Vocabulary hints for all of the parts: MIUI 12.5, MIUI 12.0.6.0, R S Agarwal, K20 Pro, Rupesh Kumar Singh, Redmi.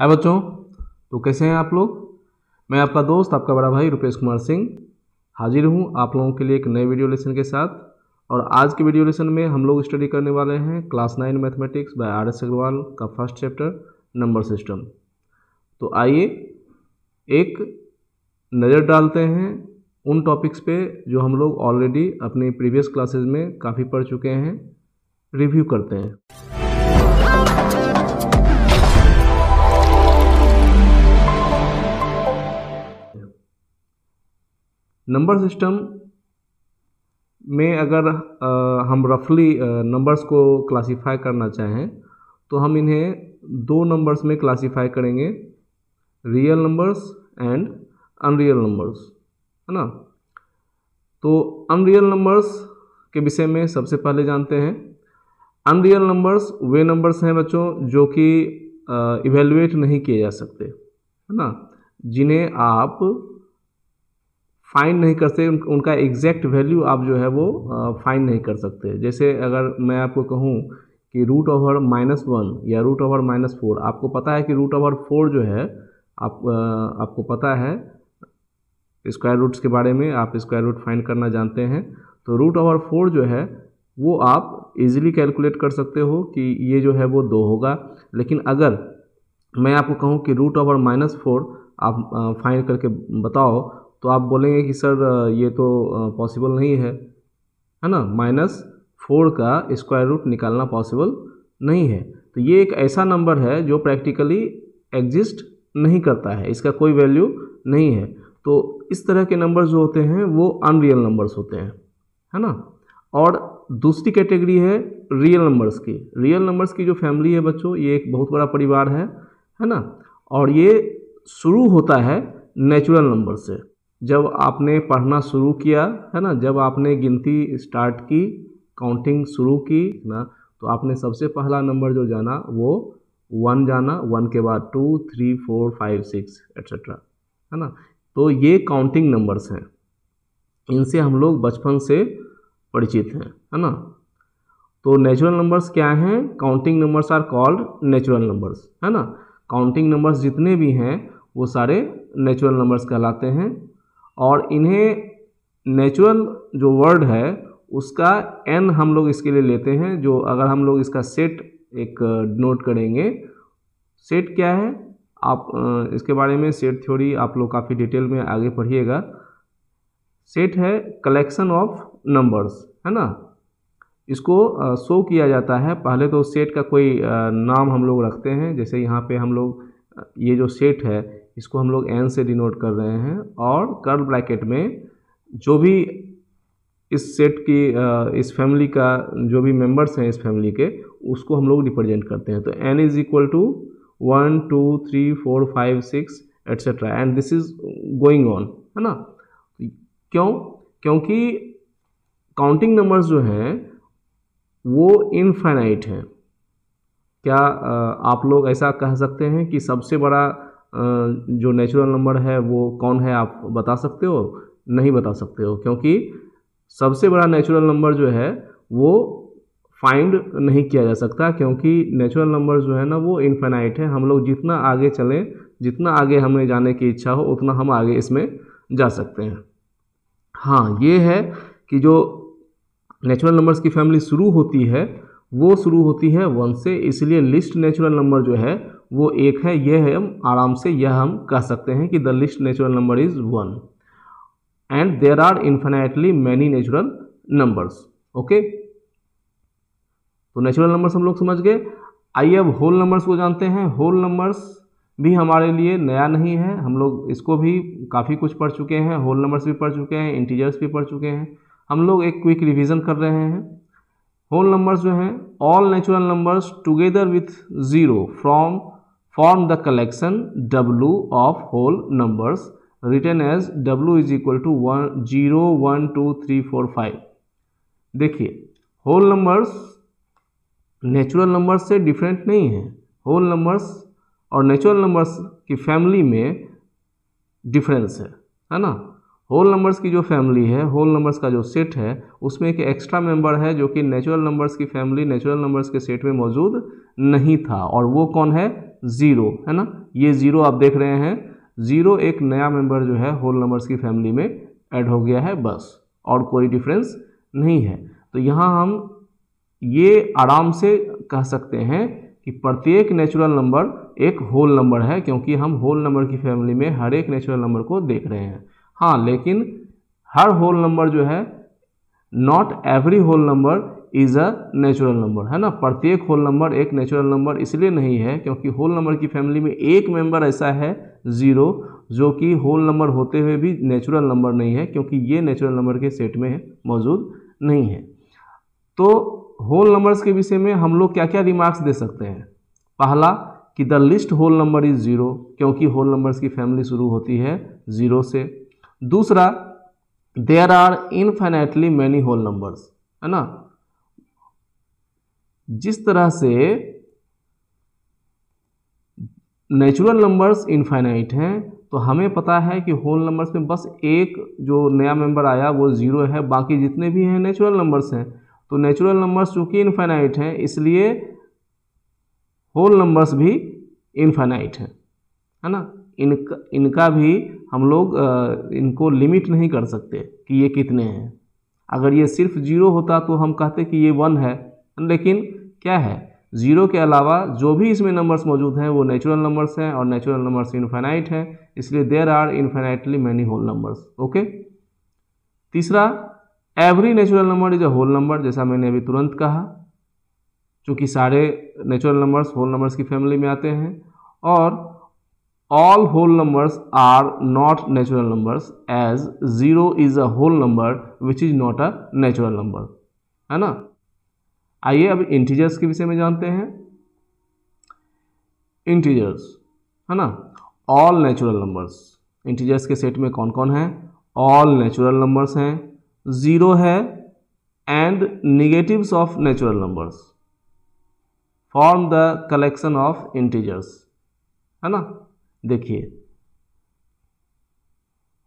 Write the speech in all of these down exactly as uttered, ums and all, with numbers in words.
हाय बच्चों, तो कैसे हैं आप लोग। मैं आपका दोस्त, आपका बड़ा भाई रुपेश कुमार सिंह हाजिर हूँ आप लोगों के लिए एक नए वीडियो लेसन के साथ। और आज के वीडियो लेसन में हम लोग स्टडी करने वाले हैं class nine mathematics by R S Agarwal का फर्स्ट चैप्टर नंबर सिस्टम। तो आइए एक नज़र डालते हैं उन टॉपिक्स पे जो हम लोग ऑलरेडी अपनी प्रीवियस क्लासेज में काफ़ी पढ़ चुके हैं, रिव्यू करते हैं। नंबर सिस्टम में अगर आ, हम रफली नंबर्स को क्लासिफाई करना चाहें तो हम इन्हें दो नंबर्स में क्लासिफाई करेंगे, real numbers and unreal numbers, है ना। तो अनरियल नंबर्स के विषय में सबसे पहले जानते हैं। अनरियल नंबर्स वे नंबर्स हैं बच्चों जो कि इवेल्युएट नहीं किए जा सकते, है ना, जिन्हें आप फाइंड नहीं कर सकते, उन, उनका एग्जैक्ट वैल्यू आप जो है वो फाइंड नहीं कर सकते। जैसे अगर मैं आपको कहूँ कि रूट ओवर माइनस वन या रूट ओवर माइनस फोर, आपको पता है कि रूट ओवर फोर जो है आप आ, आपको पता है स्क्वायर रूट्स के बारे में, आप स्क्वायर रूट फाइंड करना जानते हैं। तो रूट ओवर फोर जो है वो आप इजीली कैलकुलेट कर सकते हो कि ये जो है वो दो होगा। लेकिन अगर मैं आपको कहूँ कि रूट ओवर माइनस फोर आप फाइंड करके बताओ तो आप बोलेंगे कि सर ये तो पॉसिबल नहीं है, है ना, माइनस फोर का स्क्वायर रूट निकालना पॉसिबल नहीं है। तो ये एक ऐसा नंबर है जो प्रैक्टिकली एग्जिस्ट नहीं करता है, इसका कोई वैल्यू नहीं है। तो इस तरह के नंबर्स जो होते हैं वो अनरियल नंबर्स होते हैं, है ना। और दूसरी कैटेगरी है रियल नंबर्स की। रियल नंबर्स की जो फैमिली है बच्चों, ये एक बहुत बड़ा परिवार है, है ना, और ये शुरू होता है नेचुरल नंबर से। जब आपने पढ़ना शुरू किया, है ना, जब आपने गिनती स्टार्ट की, काउंटिंग शुरू की ना, तो आपने सबसे पहला नंबर जो जाना वो वन जाना, वन के बाद two three four five six etcetera, है ना। तो ये काउंटिंग नंबर्स हैं, इनसे हम लोग बचपन से परिचित हैं, है ना। तो नेचुरल नंबर्स क्या हैं? Counting numbers are called natural numbers, है ना। काउंटिंग नंबर्स जितने भी हैं वो सारे नेचुरल नंबर्स कहलाते हैं। और इन्हें नेचुरल जो वर्ड है उसका एन हम लोग इसके लिए लेते हैं, जो अगर हम लोग इसका सेट एक नोट करेंगे। सेट क्या है, आप इसके बारे में सेट थ्योरी आप लोग काफ़ी डिटेल में आगे पढ़िएगा। सेट है कलेक्शन ऑफ नंबर्स, है ना। इसको शो किया जाता है, पहले तो सेट का कोई नाम हम लोग रखते हैं, जैसे यहाँ पे हम लोग ये जो सेट है इसको हम लोग एन से डिनोट कर रहे हैं, और कर्ल ब्रैकेट में जो भी इस सेट की, इस फैमिली का जो भी मेंबर्स हैं इस फैमिली के, उसको हम लोग रिप्रेजेंट करते हैं। तो N is equal to one two three four five six etcetera and this is going on, है ना। क्यों? क्योंकि काउंटिंग नंबर्स जो हैं वो इनफाइनाइट हैं। क्या आप लोग ऐसा कह सकते हैं कि सबसे बड़ा जो नेचुरल नंबर है वो कौन है, आप बता सकते हो? नहीं बता सकते हो, क्योंकि सबसे बड़ा नेचुरल नंबर जो है वो फाइंड नहीं किया जा सकता, क्योंकि नेचुरल नंबर जो है ना वो इनफिनाइट है। हम लोग जितना आगे चलें, जितना आगे हमें जाने की इच्छा हो, उतना हम आगे इसमें जा सकते हैं। हाँ, ये है कि जो नेचुरल नंबर्स की फैमिली शुरू होती है वो शुरू होती है वन से, इसलिए लिस्ट नेचुरल नंबर जो है वो एक है। यह है, हम आराम से यह हम कह सकते हैं कि the least natural number is one and there are infinitely many natural numbers. Okay, तो नेचुरल नंबर्स हम लोग समझ गए। आइए अब होल नंबर्स को जानते हैं। होल नंबर्स भी हमारे लिए नया नहीं है, हम लोग इसको भी काफ़ी कुछ पढ़ चुके हैं। होल नंबर्स भी पढ़ चुके हैं, इंटीजर्स भी पढ़ चुके हैं। हम लोग एक क्विक रिविज़न कर रहे हैं। होल नंबर्स जो हैं, all natural numbers together with zero from form the collection W of whole numbers written as W is equal to one zero one two three four five. देखिए, whole numbers natural numbers से different नहीं है। Whole numbers और natural numbers की family में difference है, है ना। होल नंबर्स की जो फैमिली है, होल नंबर्स का जो सेट है, उसमें एक एक्स्ट्रा मेंबर है जो कि नेचुरल नंबर्स की फैमिली नेचुरल नंबर्स के सेट में मौजूद नहीं था, और वो कौन है? जीरो, है ना, ये जीरो आप देख रहे हैं, जीरो एक नया मेंबर जो है होल नंबर्स की फैमिली में ऐड हो गया है, बस, और कोई डिफरेंस नहीं है। तो यहाँ हम ये आराम से कह सकते हैं कि प्रत्येक नेचुरल नंबर एक होल नंबर है, क्योंकि हम होल नंबर की फैमिली में हर एक नेचुरल नंबर को देख रहे हैं। हाँ, लेकिन हर होल नंबर जो है, not every whole number is a natural number, है ना, प्रत्येक होल नंबर एक नेचुरल नंबर इसलिए नहीं है क्योंकि होल नंबर की फैमिली में एक मेंबर ऐसा है ज़ीरो, जो कि होल नंबर होते हुए भी नेचुरल नंबर नहीं है, क्योंकि ये नेचुरल नंबर के सेट में मौजूद नहीं है। तो होल नंबर्स के विषय में हम लोग क्या क्या रिमार्क्स दे सकते हैं? पहला कि the least whole number is zero, क्योंकि होल नंबर्स की फैमिली शुरू होती है ज़ीरो से। दूसरा, there are infinitely many whole numbers, है ना, जिस तरह से नेचुरल नंबर्स इनफाइनाइट हैं, तो हमें पता है कि होल नंबर्स में बस एक जो नया मेंबर आया वो ज़ीरो है, बाकी जितने भी हैं नेचुरल नंबर्स हैं। तो नेचुरल नंबर्स चूँकि इनफाइनाइट हैं इसलिए होल नंबर्स भी इनफाइनाइट हैं, है ना, इनका इनका भी हम लोग इनको लिमिट नहीं कर सकते कि ये कितने हैं। अगर ये सिर्फ जीरो होता तो हम कहते कि ये वन है, लेकिन क्या है, जीरो के अलावा जो भी इसमें नंबर्स मौजूद हैं वो नेचुरल नंबर्स हैं, और नेचुरल नंबर्स इनफाइनाइट हैं, इसलिए there are infinitely many whole numbers. Okay. तीसरा, every natural number is a whole number, जैसा मैंने अभी तुरंत कहा, चूँकि सारे नेचुरल नंबर्स होल नंबर्स की फैमिली में आते हैं। और all whole numbers are not natural numbers as zero is a whole number which is not a natural number, है ना। आइए अब इंटीजर्स के विषय में जानते हैं। इंटीजर्स, है ना, ऑल नेचुरल नंबर्स, इंटीजर्स के सेट में कौन कौन है? ऑल नेचुरल नंबर्स हैं, ज़ीरो है, and negatives of natural numbers form the collection of integers, है ना। देखिए,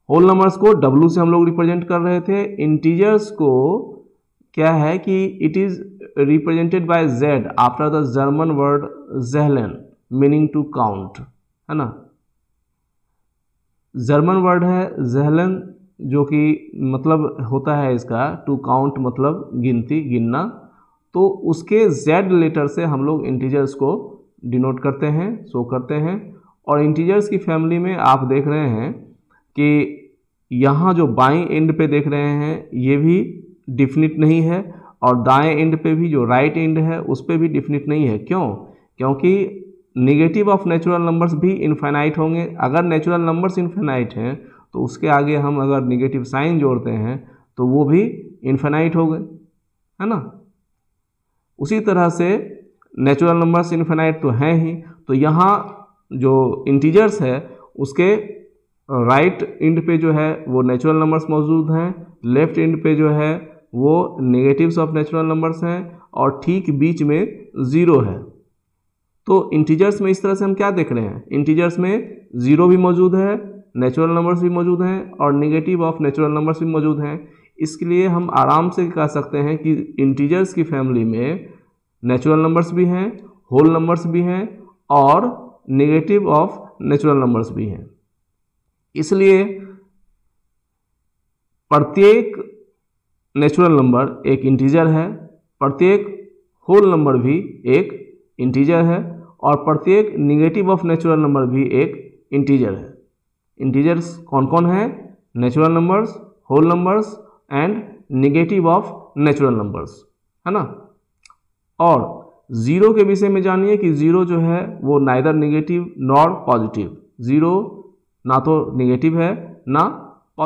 होल नंबर्स को डब्ल्यू से हम लोग रिप्रेजेंट कर रहे थे, इंटीजर्स को क्या है कि it is represented by Z after the German word ज़ेहलेन meaning to count, है ना, जर्मन वर्ड है ज़ेहलेन, जो कि मतलब होता है इसका टू काउंट, मतलब गिनती, गिनना। तो उसके जेड लेटर से हम लोग इंटीजर्स को डिनोट करते हैं, शो करते हैं। और इंटीजर्स की फैमिली में आप देख रहे हैं कि यहाँ जो बाईं एंड पे देख रहे हैं ये भी डिफिनिट नहीं है, और दाएं एंड पे भी जो राइट एंड है उस पे भी डिफिनिट नहीं है। क्यों? क्योंकि नेगेटिव ऑफ नेचुरल नंबर्स भी इनफाइनाइट होंगे। अगर नेचुरल नंबर्स इनफाइनाइट हैं तो उसके आगे हम अगर नेगेटिव साइन जोड़ते हैं तो वो भी इनफाइनाइट हो गए, है ना। उसी तरह से नेचुरल नंबर्स इनफाइनाइट तो हैं ही, तो यहाँ जो इंटीजर्स है उसके राइट एंड पे जो है वो नेचुरल नंबर्स मौजूद हैं, लेफ्ट एंड पे जो है वो नेगेटिव्स ऑफ नेचुरल नंबर्स हैं, और ठीक बीच में ज़ीरो है। तो इंटीजर्स में इस तरह से हम क्या देख रहे हैं, इंटीजर्स में ज़ीरो भी मौजूद है, नेचुरल नंबर्स भी मौजूद हैं, और नेगेटिव ऑफ नेचुरल नंबर्स भी मौजूद हैं। इसके लिए हम आराम से कह सकते हैं कि इंटीजर्स की फैमिली में नेचुरल नंबर्स भी हैं, होल नंबर्स भी हैं, और नेगेटिव ऑफ नेचुरल नंबर्स भी हैं। इसलिए प्रत्येक नेचुरल नंबर एक इंटीजर है, प्रत्येक होल नंबर भी एक इंटीजर है, और प्रत्येक नेगेटिव ऑफ नेचुरल नंबर भी एक इंटीजर है। इंटीजर्स कौन कौन है? Natural numbers, whole numbers, and negative of natural numbers, है ना। और ज़ीरो के विषय में जानिए कि ज़ीरो जो है वो neither negative nor positive, zero ना तो नेगेटिव है ना,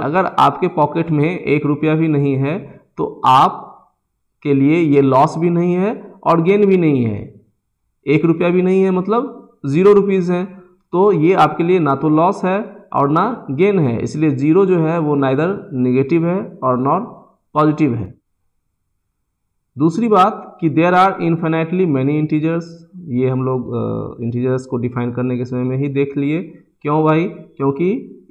अगर आपके पॉकेट में एक रुपया भी नहीं है तो आप के लिए ये लॉस भी नहीं है और गेन भी नहीं है, एक रुपया भी नहीं है, मतलब ज़ीरो रुपीज़ हैं, तो ये आपके लिए ना तो लॉस है और ना गेन है। इसलिए ज़ीरो जो है वो नाइदर नेगेटिव है और नॉट पॉजिटिव है। दूसरी बात कि there are infinitely many integers, ये हम लोग इंटीजर्स को डिफाइन करने के समय में ही देख लिए। क्यों भाई? क्योंकि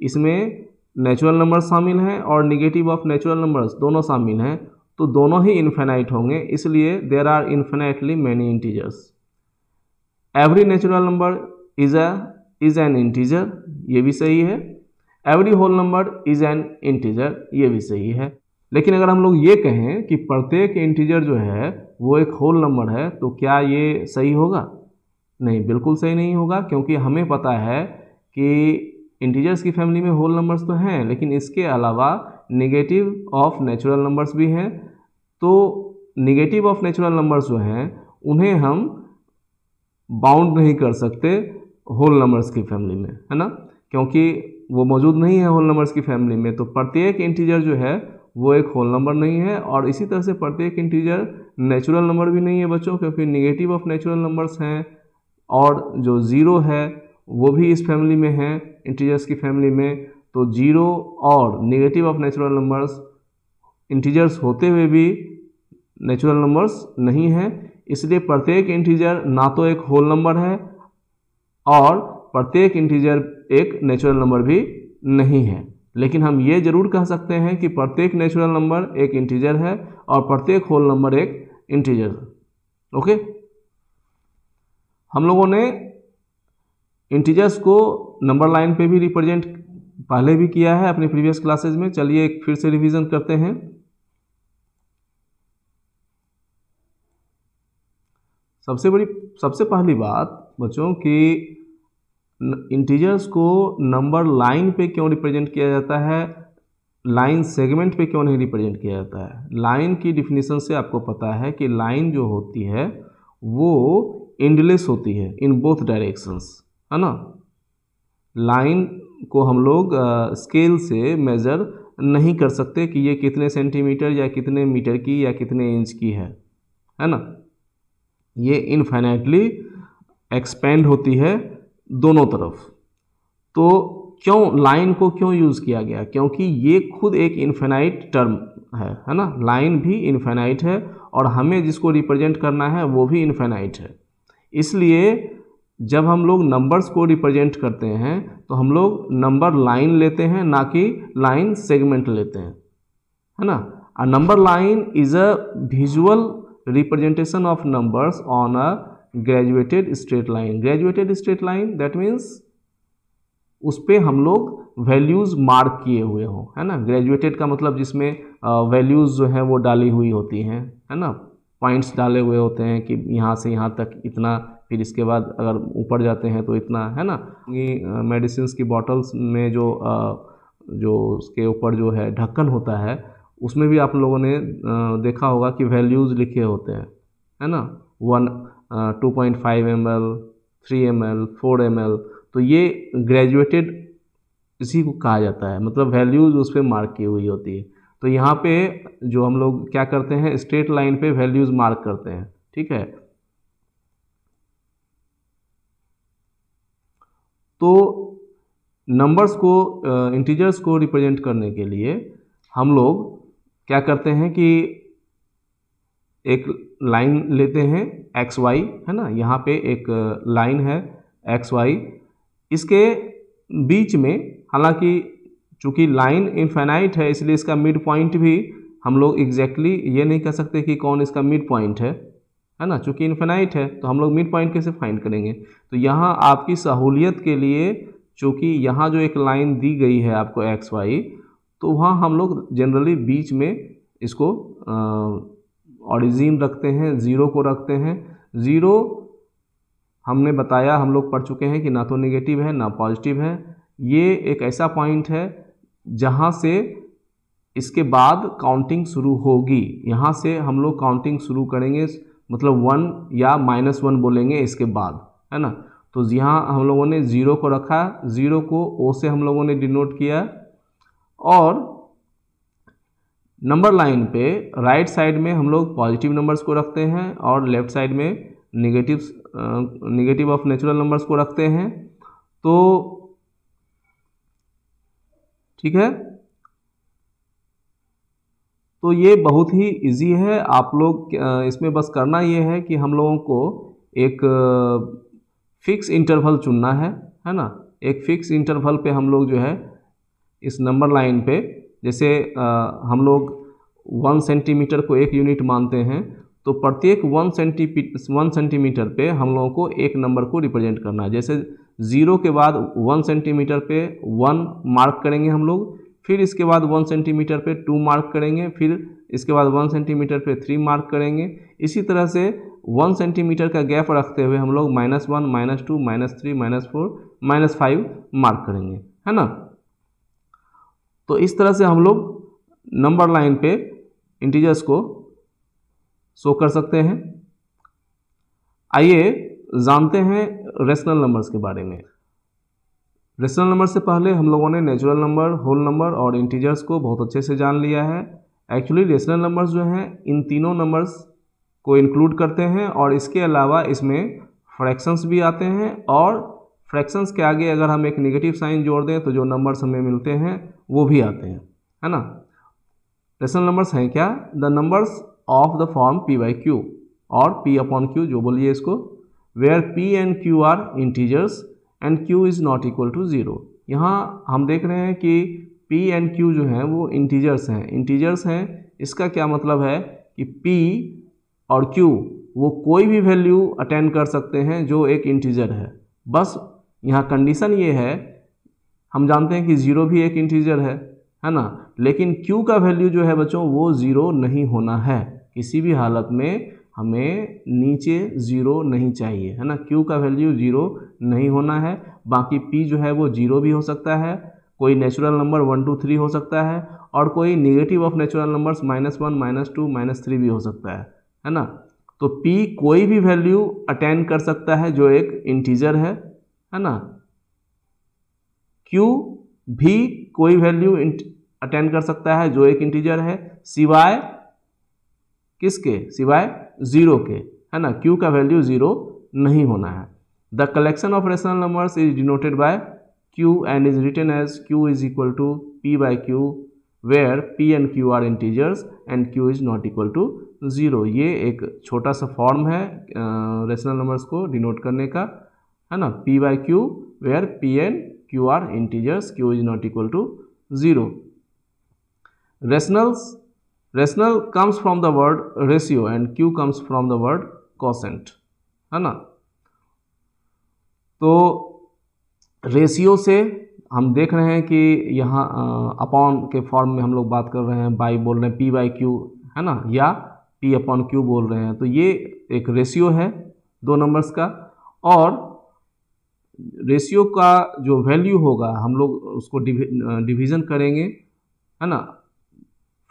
इसमें नेचुरल नंबर्स शामिल हैं और नेगेटिव ऑफ नेचुरल नंबर्स दोनों शामिल हैं, तो दोनों ही इनफाइनाइट होंगे, इसलिए there are infinitely many integers. Every natural number is a is an integer, ये भी सही है। Every whole number is an integer, ये भी सही है। लेकिन अगर हम लोग ये कहें कि प्रत्येक इंटीजर जो है वो एक होल नंबर है, तो क्या ये सही होगा? नहीं, बिल्कुल सही नहीं होगा, क्योंकि हमें पता है कि इंटीजर्स की फैमिली में होल नंबर्स तो हैं, लेकिन इसके अलावा नेगेटिव ऑफ नेचुरल नंबर्स भी हैं। तो नेगेटिव ऑफ नेचुरल नंबर्स जो हैं उन्हें हम बाउंड नहीं कर सकते होल नंबर्स की फैमिली में, है ना, क्योंकि वो मौजूद नहीं है होल नंबर्स की फैमिली में। तो प्रत्येक इंटीजर जो है वो एक होल नंबर नहीं है, और इसी तरह से प्रत्येक इंटीजर नेचुरल नंबर भी नहीं है बच्चों, क्योंकि नेगेटिव ऑफ नेचुरल नंबर्स हैं, और जो ज़ीरो है वो भी इस फैमिली में है, इंटीजर्स की फैमिली में। तो जीरो और negative of natural numbers integers होते हुए भी नेचुरल नंबर्स नहीं हैं, इसलिए प्रत्येक इंटीजर ना तो एक होल नंबर है और प्रत्येक इंटीजर एक नेचुरल नंबर भी नहीं है। लेकिन हम ये ज़रूर कह सकते हैं कि प्रत्येक नेचुरल नंबर एक इंटीजर है और प्रत्येक होल नंबर एक इंटीजर है। ओके, हम लोगों ने इंटीजर्स को नंबर लाइन पे भी रिप्रेजेंट पहले भी किया है अपने प्रीवियस क्लासेज में। चलिए एक फिर से रिवीजन करते हैं। सबसे बड़ी सबसे पहली बात बच्चों कि इंटीजर्स को नंबर लाइन पे क्यों रिप्रेजेंट किया जाता है, लाइन सेगमेंट पे क्यों नहीं रिप्रेजेंट किया जाता है। लाइन की डिफिनीसन से आपको पता है कि लाइन जो होती है वो एंडलेस होती है इन बोथ डायरेक्शंस, है ना। लाइन को हम लोग स्केल uh, से मेजर नहीं कर सकते कि ये कितने सेंटीमीटर या कितने मीटर की या कितने इंच की है, है ना। ये इनफाइनाइटली एक्सपेंड होती है दोनों तरफ। तो क्यों लाइन को क्यों यूज़ किया गया? क्योंकि ये खुद एक इनफाइनाइट टर्म है, है ना। लाइन भी इनफाइनाइट है और हमें जिसको रिप्रेजेंट करना है वो भी इनफाइनाइट है। इसलिए जब हम लोग नंबर्स को रिप्रेजेंट करते हैं तो हम लोग नंबर लाइन लेते हैं, ना कि लाइन सेगमेंट लेते हैं, है ना। A number line is a visual representation of numbers on a graduated straight line. Graduated straight line that means उस पर हम लोग वैल्यूज़ मार्क किए हुए हों, है ना। ग्रेजुएटेड का मतलब जिसमें वैल्यूज़ जो है वो डाली हुई होती हैं, है ना, पॉइंट्स डाले हुए होते हैं कि यहाँ से यहाँ तक इतना, फिर इसके बाद अगर ऊपर जाते हैं तो इतना, है ना। ये मेडिसिन की बॉटल्स में जो जो उसके ऊपर जो है ढक्कन होता है उसमें भी आप लोगों ने देखा होगा कि वैल्यूज़ लिखे होते हैं, है ना। One two point five M L, three M L, four M L, तो ये ग्रेजुएटेड इसी को कहा जाता है, मतलब वैल्यूज़ उस पर मार्क की हुई होती है। तो यहाँ पे जो हम लोग क्या करते हैं, स्ट्रेट लाइन पे वैल्यूज़ मार्क करते हैं, ठीक है। तो नंबर्स को, इंटीजर्स को रिप्रेजेंट करने के लिए हम लोग क्या करते हैं कि एक लाइन लेते हैं एक्स वाई, है ना। यहाँ पे एक लाइन है एक्स वाई, इसके बीच में, हालांकि चूँकि लाइन इनफाइनाइट है इसलिए इसका मिड पॉइंट भी हम लोग एग्जैक्टली exactly ये नहीं कह सकते कि कौन इसका मिड पॉइंट है, है ना। चूँकि इनफाइनाइट है तो हम लोग मिड पॉइंट कैसे फाइंड करेंगे? तो यहाँ आपकी सहूलियत के लिए, चूँकि यहाँ जो एक लाइन दी गई है आपको एक्स वाई, तो वहाँ हम लोग जनरली बीच में इसको ऑरिजिन रखते हैं, ज़ीरो को रखते हैं। ज़ीरो हमने बताया, हम लोग पढ़ चुके हैं कि ना तो नेगेटिव है ना पॉजिटिव है, ये एक ऐसा पॉइंट है जहाँ से इसके बाद काउंटिंग शुरू होगी। यहाँ से हम लोग काउंटिंग शुरू करेंगे, मतलब वन या माइनस वन बोलेंगे इसके बाद, है ना। तो यहाँ हम लोगों ने ज़ीरो को रखा, ज़ीरो को ओ से हम लोगों ने डिनोट किया, और नंबर लाइन पे राइट साइड में हम लोग पॉजिटिव नंबर्स को रखते हैं और लेफ़्ट साइड में negative negative of natural numbers को रखते हैं। तो ठीक है, तो ये बहुत ही इजी है। आप लोग इसमें बस करना ये है कि हम लोगों को एक फिक्स इंटरवल चुनना है, है ना। एक फिक्स इंटरवल पे हम लोग जो है इस नंबर लाइन पे, जैसे हम लोग वन सेंटीमीटर को एक यूनिट मानते हैं, तो प्रत्येक वन सेंटी वन सेंटीमीटर पे हम लोगों को एक नंबर को रिप्रेजेंट करना है। जैसे जीरो के बाद वन सेंटीमीटर पे वन मार्क करेंगे हम लोग, फिर इसके बाद वन सेंटीमीटर पे टू मार्क करेंगे, फिर इसके बाद वन सेंटीमीटर पे थ्री मार्क करेंगे। इसी तरह से वन सेंटीमीटर का गैप रखते हुए हम लोग minus one minus two minus three minus four minus five mark करेंगे, है ना। तो इस तरह से हम लोग नंबर लाइन पे इंटीजर्स को शो कर सकते हैं। आइए जानते हैं रेशनल नंबर्स के बारे में। रेशनल नंबर से पहले हम लोगों ने नेचुरल नंबर, होल नंबर और इंटीजर्स को बहुत अच्छे से जान लिया है। एक्चुअली रेशनल नंबर्स जो हैं इन तीनों नंबर्स को इंक्लूड करते हैं और इसके अलावा इसमें फ्रैक्शंस भी आते हैं, और फ्रैक्शंस के आगे अगर हम एक नेगेटिव साइन जोड़ दें तो जो नंबर्स हमें मिलते हैं वो भी आते हैं, है ना। रेशनल नंबर्स हैं क्या? The numbers of the form P by Q और पी अपॉन क्यू जो बोलिए इसको, where P and Q are integers and Q is not equal to zero. यहाँ हम देख रहे हैं कि P एंड Q जो हैं वो इंटीजर्स हैं। इंटीजर्स हैं इसका क्या मतलब है कि P और Q वो कोई भी वैल्यू अटेन कर सकते हैं जो एक इंटीजर है। बस यहाँ कंडीशन ये है, हम जानते हैं कि ज़ीरो भी एक इंटीजर है, है ना, लेकिन Q का वैल्यू जो है बच्चों वो ज़ीरो नहीं होना है। किसी भी हालत में हमें नीचे ज़ीरो नहीं चाहिए, है ना। Q का वैल्यू ज़ीरो नहीं होना है। बाकी P जो है वो ज़ीरो भी हो सकता है, कोई natural number one two three हो सकता है, और कोई negative of natural numbers minus one minus two minus three भी हो सकता है, है ना। तो P कोई भी वैल्यू अटेन कर सकता है जो एक इंटीजर है, है ना। Q भी कोई वैल्यू अटेन कर सकता है जो एक इंटीजर है, सिवाय किसके? सिवाय ज़ीरो के, है ना। Q का वैल्यू ज़ीरो नहीं होना है। The collection of rational numbers is denoted by Q and is written as Q is equal to P by Q where P and Q are integers and Q is not equal to zero. ये एक छोटा सा form है rational numbers को denote करने का, है ना। P by Q where P and Q are integers, Q is not equal to zero. Rationals rational comes from the word ratio and Q comes from the word quotient, है ना। तो ratio से हम देख रहे हैं कि यहाँ अपॉन के फॉर्म में हम लोग बात कर रहे हैं, बाई बोल रहे हैं, पी बाई क्यू, है ना, या पी अपॉन क्यू बोल रहे हैं। तो ये एक रेशियो है दो नंबर्स का, और रेशियो का जो वैल्यू होगा हम लोग उसको डिवीज़न करेंगे, है ना।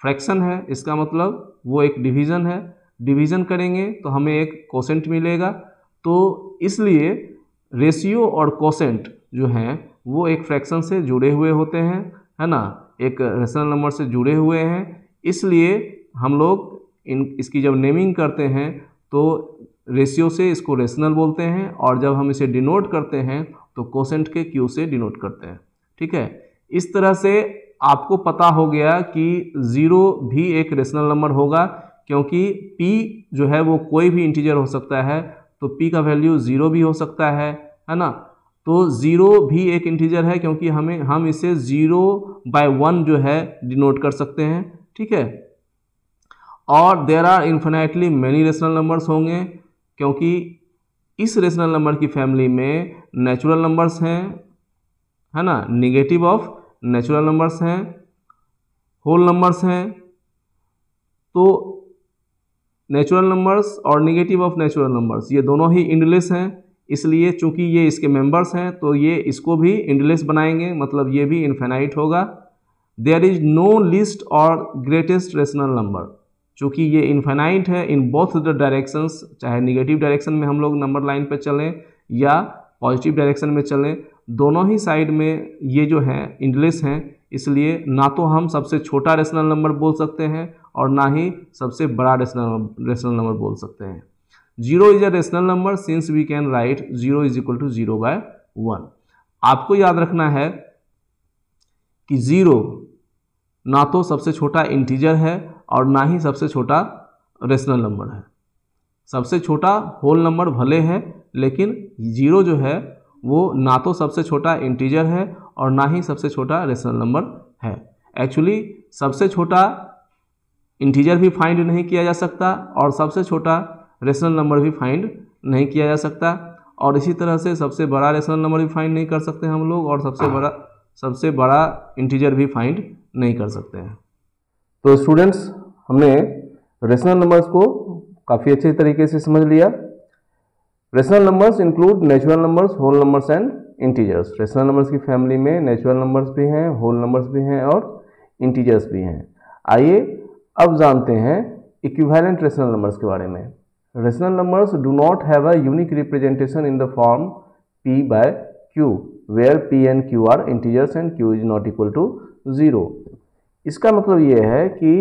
फ्रैक्शन है इसका मतलब वो एक डिवीज़न है, डिवीज़न करेंगे तो हमें एक कोसेंट मिलेगा। तो इसलिए रेशियो और कोसेंट जो हैं वो एक फ्रैक्शन से जुड़े हुए होते हैं, है ना, एक रेशनल नंबर से जुड़े हुए हैं। इसलिए हम लोग इन इसकी जब नेमिंग करते हैं तो रेशियो से इसको रेशनल बोलते हैं, और जब हम इसे डिनोट करते हैं तो कोसेंट के क्यू से डिनोट करते हैं, ठीक है। इस तरह से आपको पता हो गया कि ज़ीरो भी एक रेशनल नंबर होगा, क्योंकि P जो है वो कोई भी इंटीजर हो सकता है, तो P का वैल्यू ज़ीरो भी हो सकता है, है ना। तो ज़ीरो भी एक इंटीजर है, क्योंकि हमें हम इसे ज़ीरो बाय वन जो है डिनोट कर सकते हैं, ठीक है। और there are infinitely many rational numbers होंगे, क्योंकि इस रेशनल नंबर की फैमिली में नेचुरल नंबर्स हैं, है ना, नेगेटिव ऑफ नेचुरल नंबर्स हैं, होल नंबर्स हैं। तो नेचुरल नंबर्स और नेगेटिव ऑफ नेचुरल नंबर्स ये दोनों ही इंडलेस हैं, इसलिए चूंकि ये इसके मेंबर्स हैं तो ये इसको भी इंडलेस बनाएंगे, मतलब ये भी इनफिनाइट होगा। देयर इज नो लिस्ट और ग्रेटेस्ट रेशनल नंबर, चूंकि ये इनफिनाइट है इन बोथ द डायरेक्शंस, चाहे निगेटिव डायरेक्शन में हम लोग नंबर लाइन पर चलें या पॉजिटिव डायरेक्शन में चलें, दोनों ही साइड में ये जो हैं इंडलेस हैं। इसलिए ना तो हम सबसे छोटा रेशनल नंबर बोल सकते हैं और ना ही सबसे बड़ा रेशनल रेशनल नंबर बोल सकते हैं। Zero is a rational number since we can write zero is equal to zero by one. आपको याद रखना है कि ज़ीरो ना तो सबसे छोटा इंटीजर है और ना ही सबसे छोटा रेशनल नंबर है। सबसे छोटा होल नंबर भले है, लेकिन ज़ीरो जो है वो ना तो सबसे छोटा इंटीजर है और ना ही सबसे छोटा रेशनल नंबर है। एक्चुअली सबसे छोटा इंटीजर भी फाइंड नहीं किया जा सकता और सबसे छोटा रेशनल नंबर भी फाइंड नहीं किया जा सकता, और इसी तरह से सबसे बड़ा रेशनल नंबर भी फाइंड नहीं कर सकते हम लोग, और सबसे बड़ा सबसे बड़ा इंटीजर भी फाइंड नहीं कर सकते हैं। तो स्टूडेंट्स, हमने रेशनल नंबर्स को काफ़ी अच्छे तरीके से समझ लिया। Rational numbers include natural numbers, whole numbers and integers. Rational numbers की फैमिली में नेचुरल नंबर्स भी हैं, होल नंबर्स भी हैं और इंटीजर्स भी हैं। आइए अब जानते हैं इक्विवेलेंट रेशनल नंबर्स के बारे में। Rational numbers do not have a unique representation in the form P by Q, where P and Q are integers and Q is not equal to zero. इसका मतलब ये है कि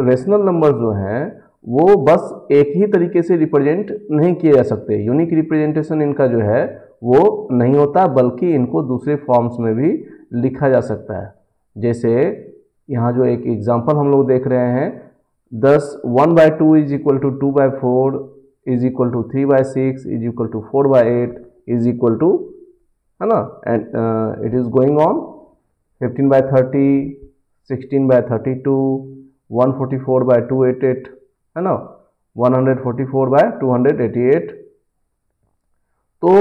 रेशनल नंबर्स जो हैं वो बस एक ही तरीके से रिप्रेजेंट नहीं किए जा सकते। यूनिक रिप्रेजेंटेशन इनका जो है वो नहीं होता, बल्कि इनको दूसरे फॉर्म्स में भी लिखा जा सकता है। जैसे यहाँ जो एक एग्जांपल हम लोग देख रहे हैं, दस one by two is equal to two by four is equal to three by six is equal to four by eight is equal to, है ना, and it is going on, fifteen by thirty, sixteen by thirty two, one forty four by two eighty eight, है ना, one hundred forty four by two hundred eighty eight. तो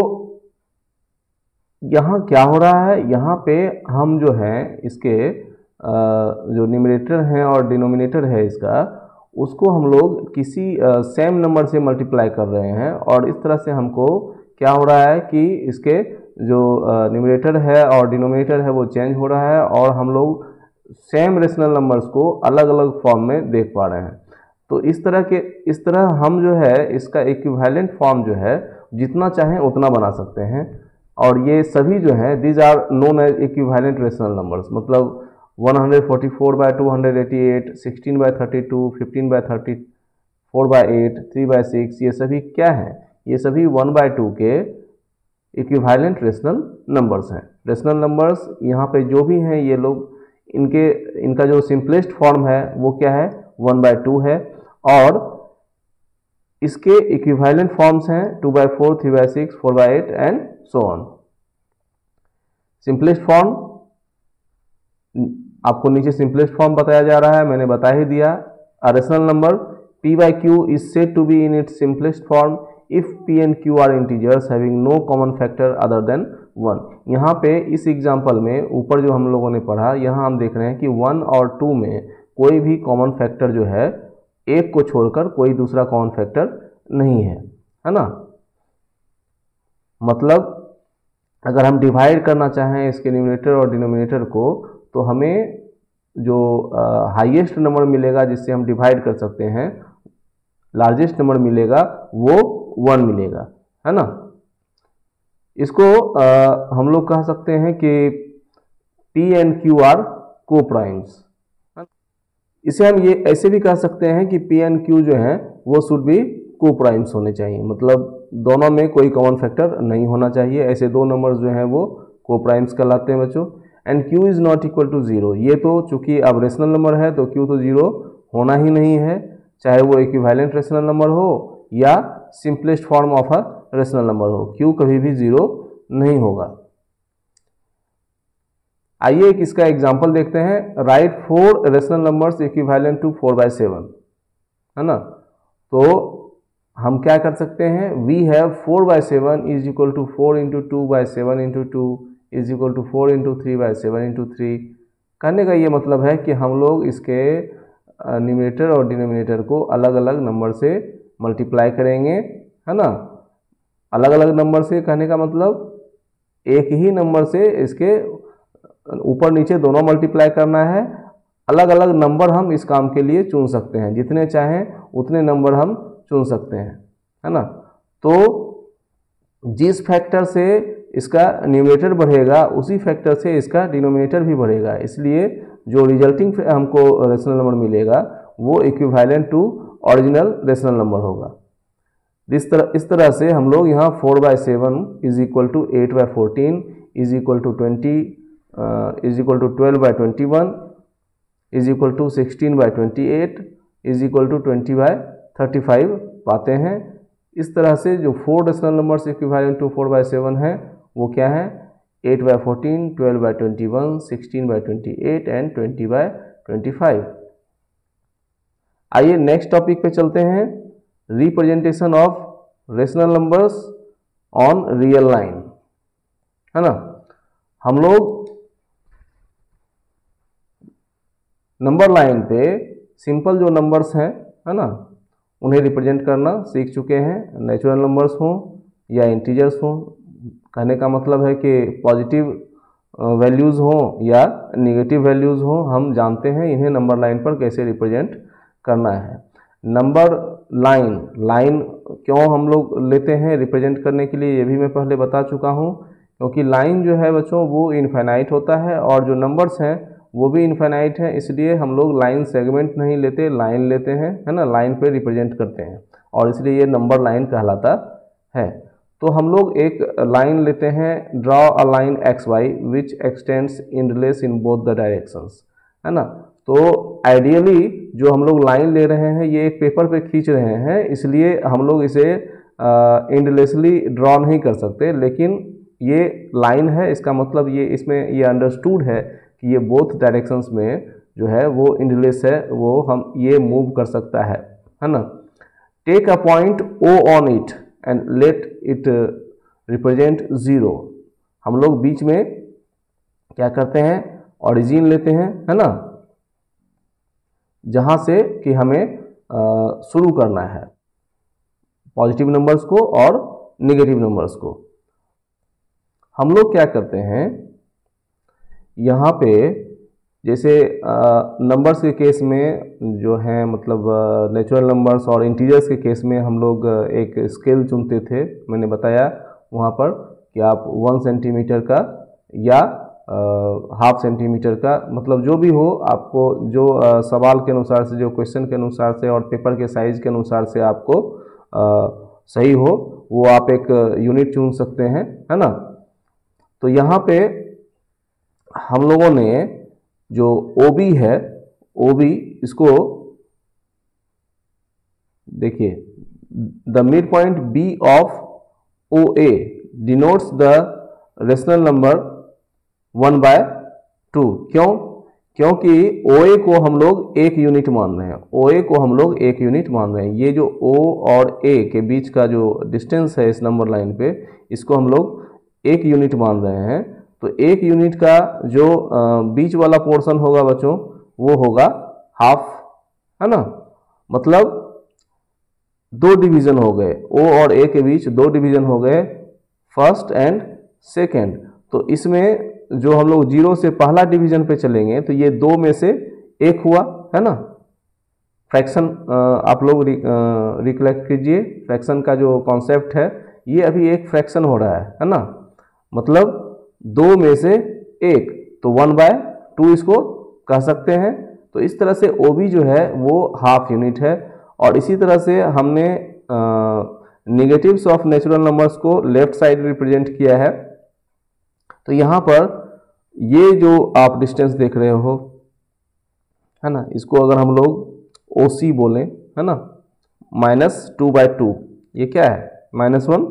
यहाँ क्या हो रहा है, यहाँ पे हम जो है इसके जो न्यूमरेटर हैं और डिनोमिनेटर है इसका, उसको हम लोग किसी सेम नंबर से मल्टीप्लाई कर रहे हैं, और इस तरह से हमको क्या हो रहा है कि इसके जो न्यूमरेटर है और डिनोमिनेटर है वो चेंज हो रहा है, और हम लोग सेम रेशनल नंबर्स को अलग अलग फॉर्म में देख पा रहे हैं। तो इस तरह के इस तरह हम जो है इसका इक्विवेलेंट फॉर्म जो है जितना चाहें उतना बना सकते हैं, और ये सभी जो है these are known as equivalent rational numbers. मतलब one forty four by two hundred eighty eight, sixteen by thirty two, fifteen by thirty four by eight, three by six, ये सभी क्या हैं, ये सभी वन बाय टू के equivalent rational numbers हैं। Rational numbers यहाँ पे जो भी हैं ये लोग इनके इनका जो सिंपलेस्ट फॉर्म है वो क्या है, वन बाय टू है, और इसके इक्विवेलेंट फॉर्म्स हैं two by four, three by six, four by eight and so on. Simplest form आपको नीचे सिंपलेस्ट फॉर्म बताया जा रहा है, मैंने बता ही दिया। A rational number P by Q is said to be in its simplest form if P and Q are integers having no common factor other than one. यहाँ पे इस एग्जांपल में ऊपर जो हम लोगों ने पढ़ा, यहाँ हम देख रहे हैं कि वन और टू में कोई भी कॉमन फैक्टर जो है, एक को छोड़कर कोई दूसरा कॉमन फैक्टर नहीं है, है ना। मतलब अगर हम डिवाइड करना चाहें इसके न्यूमरेटर और डिनोमिनेटर को, तो हमें जो हाईएस्ट नंबर मिलेगा जिससे हम डिवाइड कर सकते हैं, लार्जेस्ट नंबर मिलेगा वो वन मिलेगा, है ना। इसको आ, हम लोग कह सकते हैं कि P and Q are coprimes. इसे हम ये ऐसे भी कह सकते हैं कि पी एंड क्यू जो है वो शुड बी को प्राइम्स होने चाहिए, मतलब दोनों में कोई कॉमन फैक्टर नहीं होना चाहिए। ऐसे दो नंबर जो हैं वो को प्राइम्स कहलाते हैं बच्चों। And q is not equal to zero, ये तो चूंकि अब रेशनल नंबर है तो q तो ज़ीरो होना ही नहीं है, चाहे वो इक्विवेलेंट रेशनल नंबर हो या simplest form of a rational number हो, q कभी भी ज़ीरो नहीं होगा। आइए एक इसका एग्जांपल देखते हैं। Write four rational numbers equivalent to four by seven, है ना। तो हम क्या कर सकते हैं, we have four by seven is equal to four into two by seven into two is equal to four into three by seven into three. कहने का ये मतलब है कि हम लोग इसके न्यूमरेटर और डिनोमिनेटर को अलग अलग नंबर से मल्टीप्लाई करेंगे, है ना। अलग अलग नंबर से कहने का मतलब एक ही नंबर से इसके ऊपर नीचे दोनों मल्टीप्लाई करना है। अलग अलग नंबर हम इस काम के लिए चुन सकते हैं, जितने चाहें उतने नंबर हम चुन सकते हैं, है ना। तो जिस फैक्टर से इसका न्यूमरेटर बढ़ेगा उसी फैक्टर से इसका डिनोमिनेटर भी बढ़ेगा, इसलिए जो रिजल्टिंग हमको रेशनल नंबर मिलेगा वो equivalent to original rational number होगा। इस तरह इस तरह से हम लोग यहाँ four by seven is equal to eight by fourteen is equal to twenty is equal to twelve by twenty one is equal to sixteen by twenty eight is equal to twenty by thirty five पाते हैं। इस तरह से जो four rational numbers equivalent to four by seven हैं वो क्या है, eight by fourteen, twelve by twenty one, sixteen by twenty eight and twenty by twenty five. आइए नेक्स्ट टॉपिक पे चलते हैं, representation of rational numbers on real line, है ना। हम लोग नंबर लाइन पे सिंपल जो नंबर्स हैं, है ना, उन्हें रिप्रेजेंट करना सीख चुके हैं। नेचुरल नंबर्स हों या इंटीजर्स हों, कहने का मतलब है कि पॉजिटिव वैल्यूज़ हों या नेगेटिव वैल्यूज़ हों, हम जानते हैं इन्हें नंबर लाइन पर कैसे रिप्रेजेंट करना है। नंबर लाइन लाइन क्यों हम लोग लेते हैं रिप्रेजेंट करने के लिए, ये भी मैं पहले बता चुका हूँ, क्योंकि लाइन जो है बच्चों वो इनफाइनाइट होता है और जो नंबर्स हैं वो भी इनफाइनाइट हैं, इसलिए हम लोग लाइन सेगमेंट नहीं लेते, लाइन लेते हैं, है ना, लाइन पे रिप्रेजेंट करते हैं और इसलिए ये नंबर लाइन कहलाता है। तो हम लोग एक लाइन लेते हैं, draw a line X Y which extends endless in both the directions, है ना। तो आइडियली जो हम लोग लाइन ले रहे हैं ये एक पेपर पे खींच रहे हैं, इसलिए हम लोग इसे एंडलेसली ड्रॉ नहीं कर सकते, लेकिन ये लाइन है, इसका मतलब ये इसमें ये अंडरस्टूड है कि ये बोथ डायरेक्शंस में जो है वो एंडलेस है, वो हम ये मूव कर सकता है, है ना। Take a point O on it and let it represent zero. हम लोग बीच में क्या करते हैं, ऑरिजिन लेते हैं, है ना, जहाँ से कि हमें शुरू करना है, पॉजिटिव नंबर्स को और नेगेटिव नंबर्स को। हम लोग क्या करते हैं यहाँ पे, जैसे नंबर्स के केस में जो है, मतलब नेचुरल नंबर्स और इंटीजर्स के केस में हम लोग एक स्केल चुनते थे, मैंने बताया वहाँ पर कि आप वन सेंटीमीटर का या हाफ सेंटीमीटर का, मतलब जो भी हो, आपको जो आ, सवाल के अनुसार से, जो क्वेश्चन के अनुसार से और पेपर के साइज़ के अनुसार से आपको आ, सही हो, वो आप एक यूनिट चुन सकते हैं, है ना। तो यहाँ पे हम लोगों ने जो O B है, O B इसको देखिए, the mid point B of O A denotes the rational number one by two. क्यों? क्योंकि O A को हम लोग एक यूनिट मान रहे हैं, O A को हम लोग एक यूनिट मान रहे हैं। ये जो O और A के बीच का जो डिस्टेंस है इस नंबर लाइन पे, इसको हम लोग एक यूनिट मान रहे हैं। तो एक यूनिट का जो बीच वाला पोर्शन होगा बच्चों, वो होगा हाफ, है ना, मतलब दो डिवीज़न हो गए, ओ और ए के बीच दो डिवीज़न हो गए, फर्स्ट एंड सेकंड। तो इसमें जो हम लोग जीरो से पहला डिवीज़न पे चलेंगे तो ये दो में से एक हुआ, है ना। फ्रैक्शन आप लोग रि, रिकलेक्ट कीजिए, फ्रैक्शन का जो कॉन्सेप्ट है, ये अभी एक फ्रैक्शन हो रहा है, है ना, मतलब दो में से एक, तो वन बाय टू इसको कह सकते हैं। तो इस तरह से O B जो है वो हाफ यूनिट है। और इसी तरह से हमने नेगेटिव्स ऑफ नेचुरल नंबर्स को लेफ्ट साइड रिप्रेजेंट किया है। तो यहाँ पर ये जो आप डिस्टेंस देख रहे हो, है ना, इसको अगर हम लोग O C बोलें, है ना, माइनस टू बाई टू, ये क्या है, माइनस वन।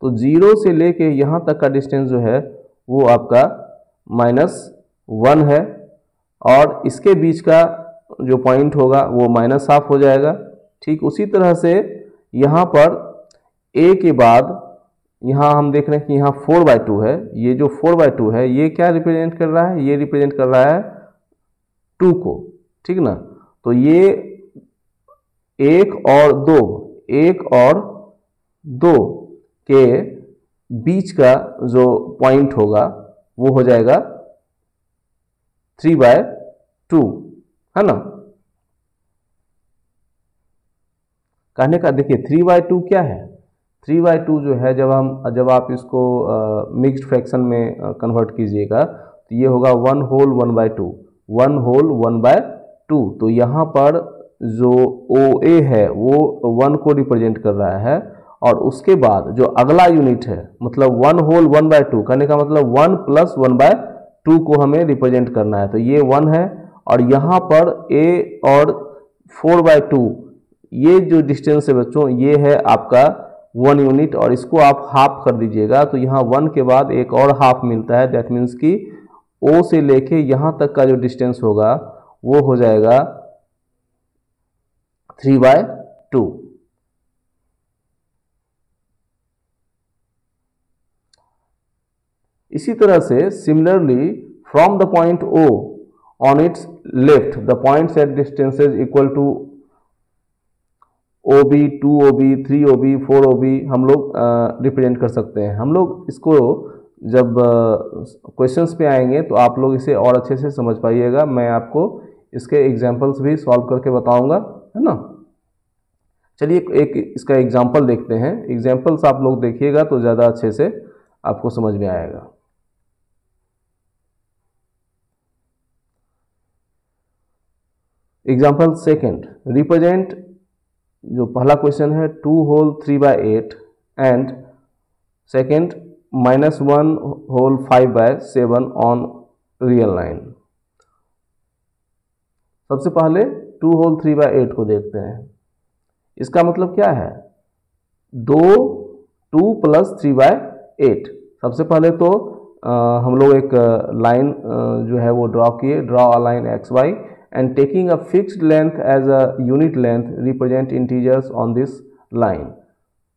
तो जीरो से लेके यहाँ तक का डिस्टेंस जो है वो आपका माइनस वन है, और इसके बीच का जो पॉइंट होगा वो माइनस हाफ हो जाएगा। ठीक उसी तरह से यहाँ पर ए के बाद यहाँ हम देख रहे हैं कि यहाँ फोर बाई टू है, ये जो फोर बाई टू है ये क्या रिप्रेजेंट कर रहा है, ये रिप्रेजेंट कर रहा है टू को, ठीक ना। तो ये एक और दो, एक और दो के बीच का जो पॉइंट होगा वो हो जाएगा थ्री बाय टू, है ना। कहने का देखिए, थ्री बाय टू क्या है, थ्री बाय टू जो है, जब हम जब आप इसको मिक्स्ड फ्रैक्शन में कन्वर्ट कीजिएगा तो ये होगा one whole one by two, one whole one by two. तो यहाँ पर जो ओ ए है वो वन को रिप्रेजेंट कर रहा है, और उसके बाद जो अगला यूनिट है, मतलब one whole one by two, कहने का मतलब one plus one by two को हमें रिप्रेजेंट करना है, तो ये वन है। और यहाँ पर ए और फोर बाय टू, ये जो डिस्टेंस है बच्चों, ये है आपका वन यूनिट, और इसको आप हाफ कर दीजिएगा, तो यहाँ वन के बाद एक और हाफ मिलता है। दैट मीन्स कि ओ से लेके यहाँ तक का जो डिस्टेंस होगा वो हो जाएगा थ्री बाय टू। इसी तरह से similarly from the point O on its left the points at distances equal to O B two O B three O B four O B हम लोग रिप्रेजेंट कर सकते हैं। हम लोग इसको जब क्वेश्चंस uh, पे आएंगे तो आप लोग इसे और अच्छे से समझ पाइएगा। मैं आपको इसके एग्जांपल्स भी सॉल्व करके बताऊंगा, है ना। चलिए एक इसका एग्जांपल देखते हैं। एग्जांपल्स आप लोग देखिएगा तो ज़्यादा अच्छे से आपको समझ में आएगा। एग्जांपल सेकंड, रिप्रेजेंट जो पहला क्वेश्चन है two whole three by eight and second minus one whole five by seven on real line. सबसे पहले two whole three by eight को देखते हैं। इसका मतलब क्या है, दो two plus three by eight. सबसे पहले तो आ, हम लोग एक लाइन जो है वो ड्रॉ किए, draw a line X Y and taking a fixed length as a unit length represent integers on this line,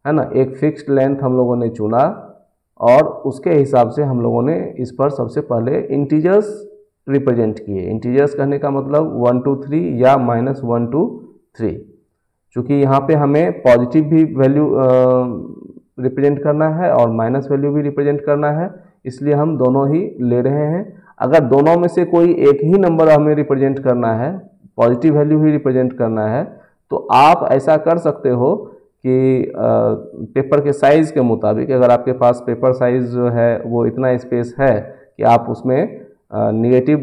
है ना। एक fixed length हम लोगों ने चुना और उसके हिसाब से हम लोगों ने इस पर सबसे पहले integers represent किए। integers कहने का मतलब वन टू थ्री या माइनस वन टू थ्री। चूँकि यहाँ पे हमें पॉजिटिव भी वैल्यू रिप्रेजेंट करना है और माइनस वैल्यू भी रिप्रेजेंट करना है, इसलिए हम दोनों ही ले रहे हैं। अगर दोनों में से कोई एक ही नंबर हमें रिप्रेजेंट करना है, पॉजिटिव वैल्यू ही रिप्रेजेंट करना है, तो आप ऐसा कर सकते हो कि पेपर के साइज़ के मुताबिक, अगर आपके पास पेपर साइज़ जो है वो इतना स्पेस है कि आप उसमें निगेटिव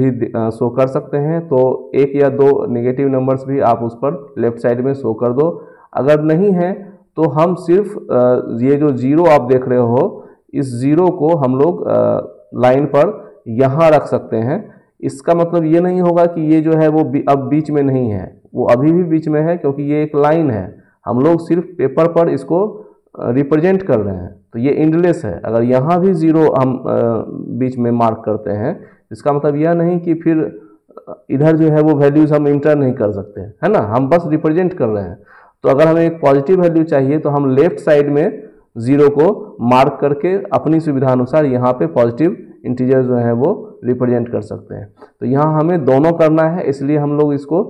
भी शो कर सकते हैं, तो एक या दो निगेटिव नंबर्स भी आप उस पर लेफ़्ट साइड में शो कर दो। अगर नहीं है तो हम सिर्फ ये जो ज़ीरो आप देख रहे हो, इस ज़ीरो को हम लोग लाइन पर यहाँ रख सकते हैं। इसका मतलब ये नहीं होगा कि ये जो है वो अब बीच में नहीं है, वो अभी भी बीच में है, क्योंकि ये एक लाइन है। हम लोग सिर्फ पेपर पर इसको रिप्रेजेंट कर रहे हैं, तो ये इंडलेस है। अगर यहाँ भी ज़ीरो हम बीच में मार्क करते हैं, इसका मतलब यह नहीं कि फिर इधर जो है वो वैल्यूज़ हम इंटर नहीं कर सकते, है ना। हम बस रिप्रेजेंट कर रहे हैं। तो अगर हमें एक पॉजिटिव वैल्यू चाहिए तो हम लेफ़्ट साइड में ज़ीरो को मार्क करके अपनी सुविधा अनुसार यहाँ पे पॉजिटिव इंटीजर जो है वो रिप्रेजेंट कर सकते हैं। तो यहाँ हमें दोनों करना है, इसलिए हम लोग इसको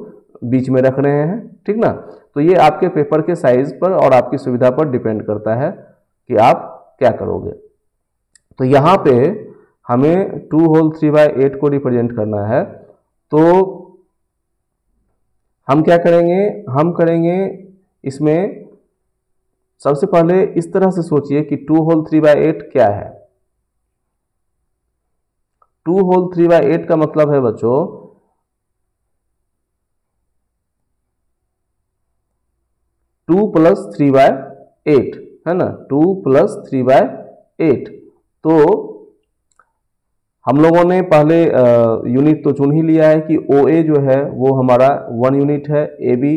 बीच में रख रहे हैं, ठीक ना। तो ये आपके पेपर के साइज़ पर और आपकी सुविधा पर डिपेंड करता है कि आप क्या करोगे। तो यहाँ पे हमें two whole three by eight को रिप्रेजेंट करना है, तो हम क्या करेंगे, हम करेंगे इसमें सबसे पहले इस तरह से सोचिए कि two whole three by eight क्या है। Two whole three by eight का मतलब है बच्चों, two plus three by eight, है ना, two plus three by eight. तो हम लोगों ने पहले यूनिट तो चुन ही लिया है कि ओ ए जो है वो हमारा वन यूनिट है, ए बी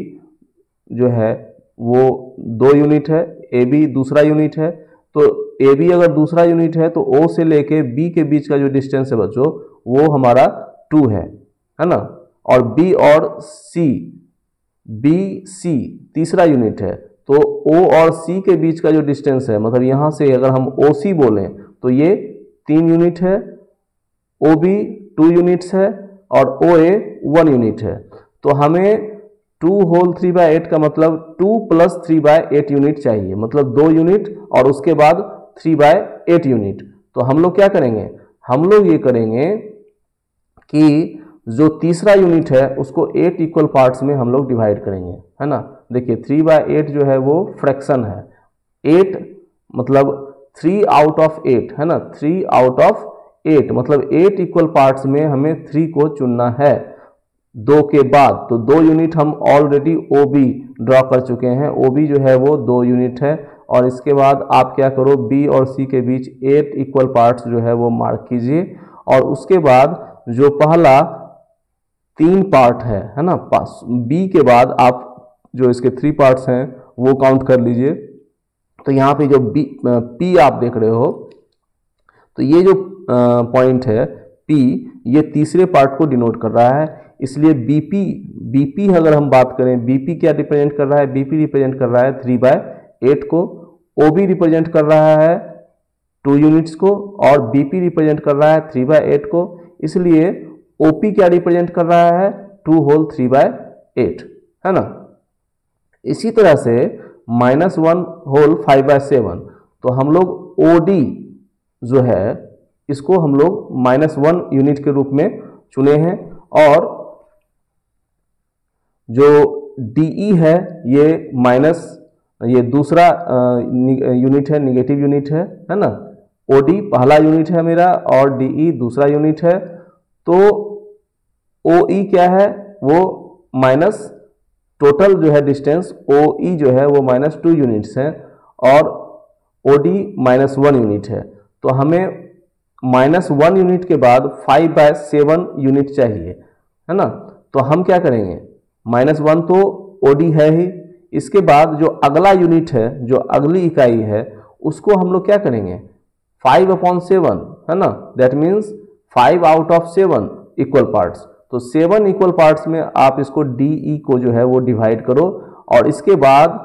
जो है वो दो यूनिट है, ए बी दूसरा यूनिट है। तो ए बी अगर दूसरा यूनिट है तो ओ से लेके बी के बीच का जो डिस्टेंस है बच्चों वो हमारा टू है, है ना। और बी और सी, बी सी तीसरा यूनिट है, तो ओ और सी के बीच का जो डिस्टेंस है, मतलब यहाँ से अगर हम ओ सी बोलें तो ये तीन यूनिट है, ओ बी टू यूनिट्स है और ओ ए वन यूनिट है। तो हमें two whole three by eight का मतलब two plus three by eight unit चाहिए, मतलब दो यूनिट और उसके बाद थ्री बाई एट यूनिट। तो हम लोग क्या करेंगे, हम लोग ये करेंगे कि जो तीसरा यूनिट है उसको एट इक्वल पार्ट्स में हम लोग डिवाइड करेंगे, है ना। देखिए थ्री बाई एट जो है वो फ्रैक्शन है, एट मतलब थ्री आउट ऑफ एट, है ना, थ्री आउट ऑफ एट, मतलब एट इक्वल पार्ट्स में हमें थ्री को चुनना है दो के बाद। तो दो यूनिट हम ऑलरेडी ओ बी ड्रॉ कर चुके हैं, ओ बी जो है वो दो यूनिट है। और इसके बाद आप क्या करो, बी और सी के बीच एट इक्वल पार्ट्स जो है वो मार्क कीजिए। और उसके बाद जो पहला तीन पार्ट है, है ना, बी के बाद आप जो इसके थ्री पार्ट्स हैं वो काउंट कर लीजिए। तो यहाँ पे जो बी पी आप देख रहे हो, तो ये जो पॉइंट है पी, ये तीसरे पार्ट को डिनोट कर रहा है, इसलिए बीपी, बीपी अगर हम बात करें, बीपी क्या रिप्रेजेंट कर रहा है, बीपी रिप्रेजेंट कर रहा है थ्री बाय एट को, ओबी रिप्रेजेंट कर रहा है टू यूनिट्स को और बीपी रिप्रेजेंट कर रहा है थ्री बाय एट को, इसलिए ओपी क्या रिप्रेजेंट कर रहा है two whole three by eight, है ना। इसी तरह से minus one whole five by seven, तो हम लोग ओडी जो है इसको हम लोग माइनस वन यूनिट के रूप में चुने हैं, और जो डीई है ये माइनस ये दूसरा यूनिट है, निगेटिव यूनिट है, है ना। ओडी पहला यूनिट है मेरा और डीई दूसरा यूनिट है, तो ओई क्या है वो माइनस टोटल जो है डिस्टेंस ओई जो है वो माइनस टू यूनिट्स है और ओडी माइनस वन यूनिट है। तो हमें माइनस वन यूनिट के बाद फाइव बाय सेवन यूनिट चाहिए, है ना। तो हम क्या करेंगे, माइनस वन तो ओडी है ही, इसके बाद जो अगला यूनिट है जो अगली इकाई है उसको हम लोग क्या करेंगे फाइव अपॉन सेवन, है ना। That means five out of seven equal parts, तो सेवन इक्वल पार्ट्स में आप इसको डी ई को जो है वो डिवाइड करो, और इसके बाद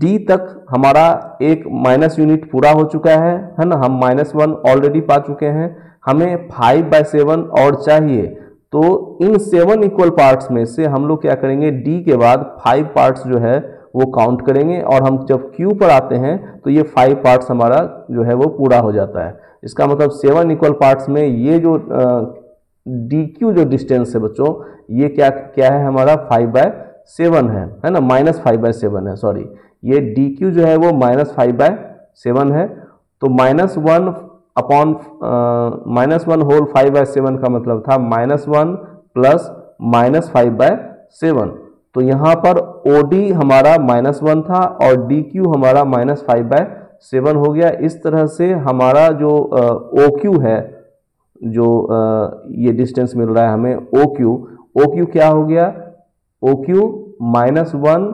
डी तक हमारा एक माइनस यूनिट पूरा हो चुका है, है ना। हम माइनस वन ऑलरेडी पा चुके हैं, हमें फाइव बाय सेवन और चाहिए, तो इन सेवन इक्वल पार्ट्स में से हम लोग क्या करेंगे डी के बाद फाइव पार्ट्स जो है वो काउंट करेंगे, और हम जब क्यू पर आते हैं तो ये फाइव पार्ट्स हमारा जो है वो पूरा हो जाता है। इसका मतलब सेवन इक्वल पार्ट्स में ये जो डी क्यू जो डिस्टेंस है बच्चों ये क्या क्या है हमारा फाइव बाय सेवन है, है ना, माइनस फाइव बाय सेवन है, सॉरी ये डी क्यू जो है वो माइनस फाइव बाय सेवन है। तो minus one upon minus one whole five by seven का मतलब था minus one plus minus five by seven, तो यहाँ पर ओ डी हमारा माइनस वन था और डी क्यू हमारा माइनस फाइव बाय सेवन हो गया। इस तरह से हमारा जो ओ uh, क्यू है जो uh, ये डिस्टेंस मिल रहा है हमें ओ क्यू, ओ क्यू क्या हो गया O Q minus one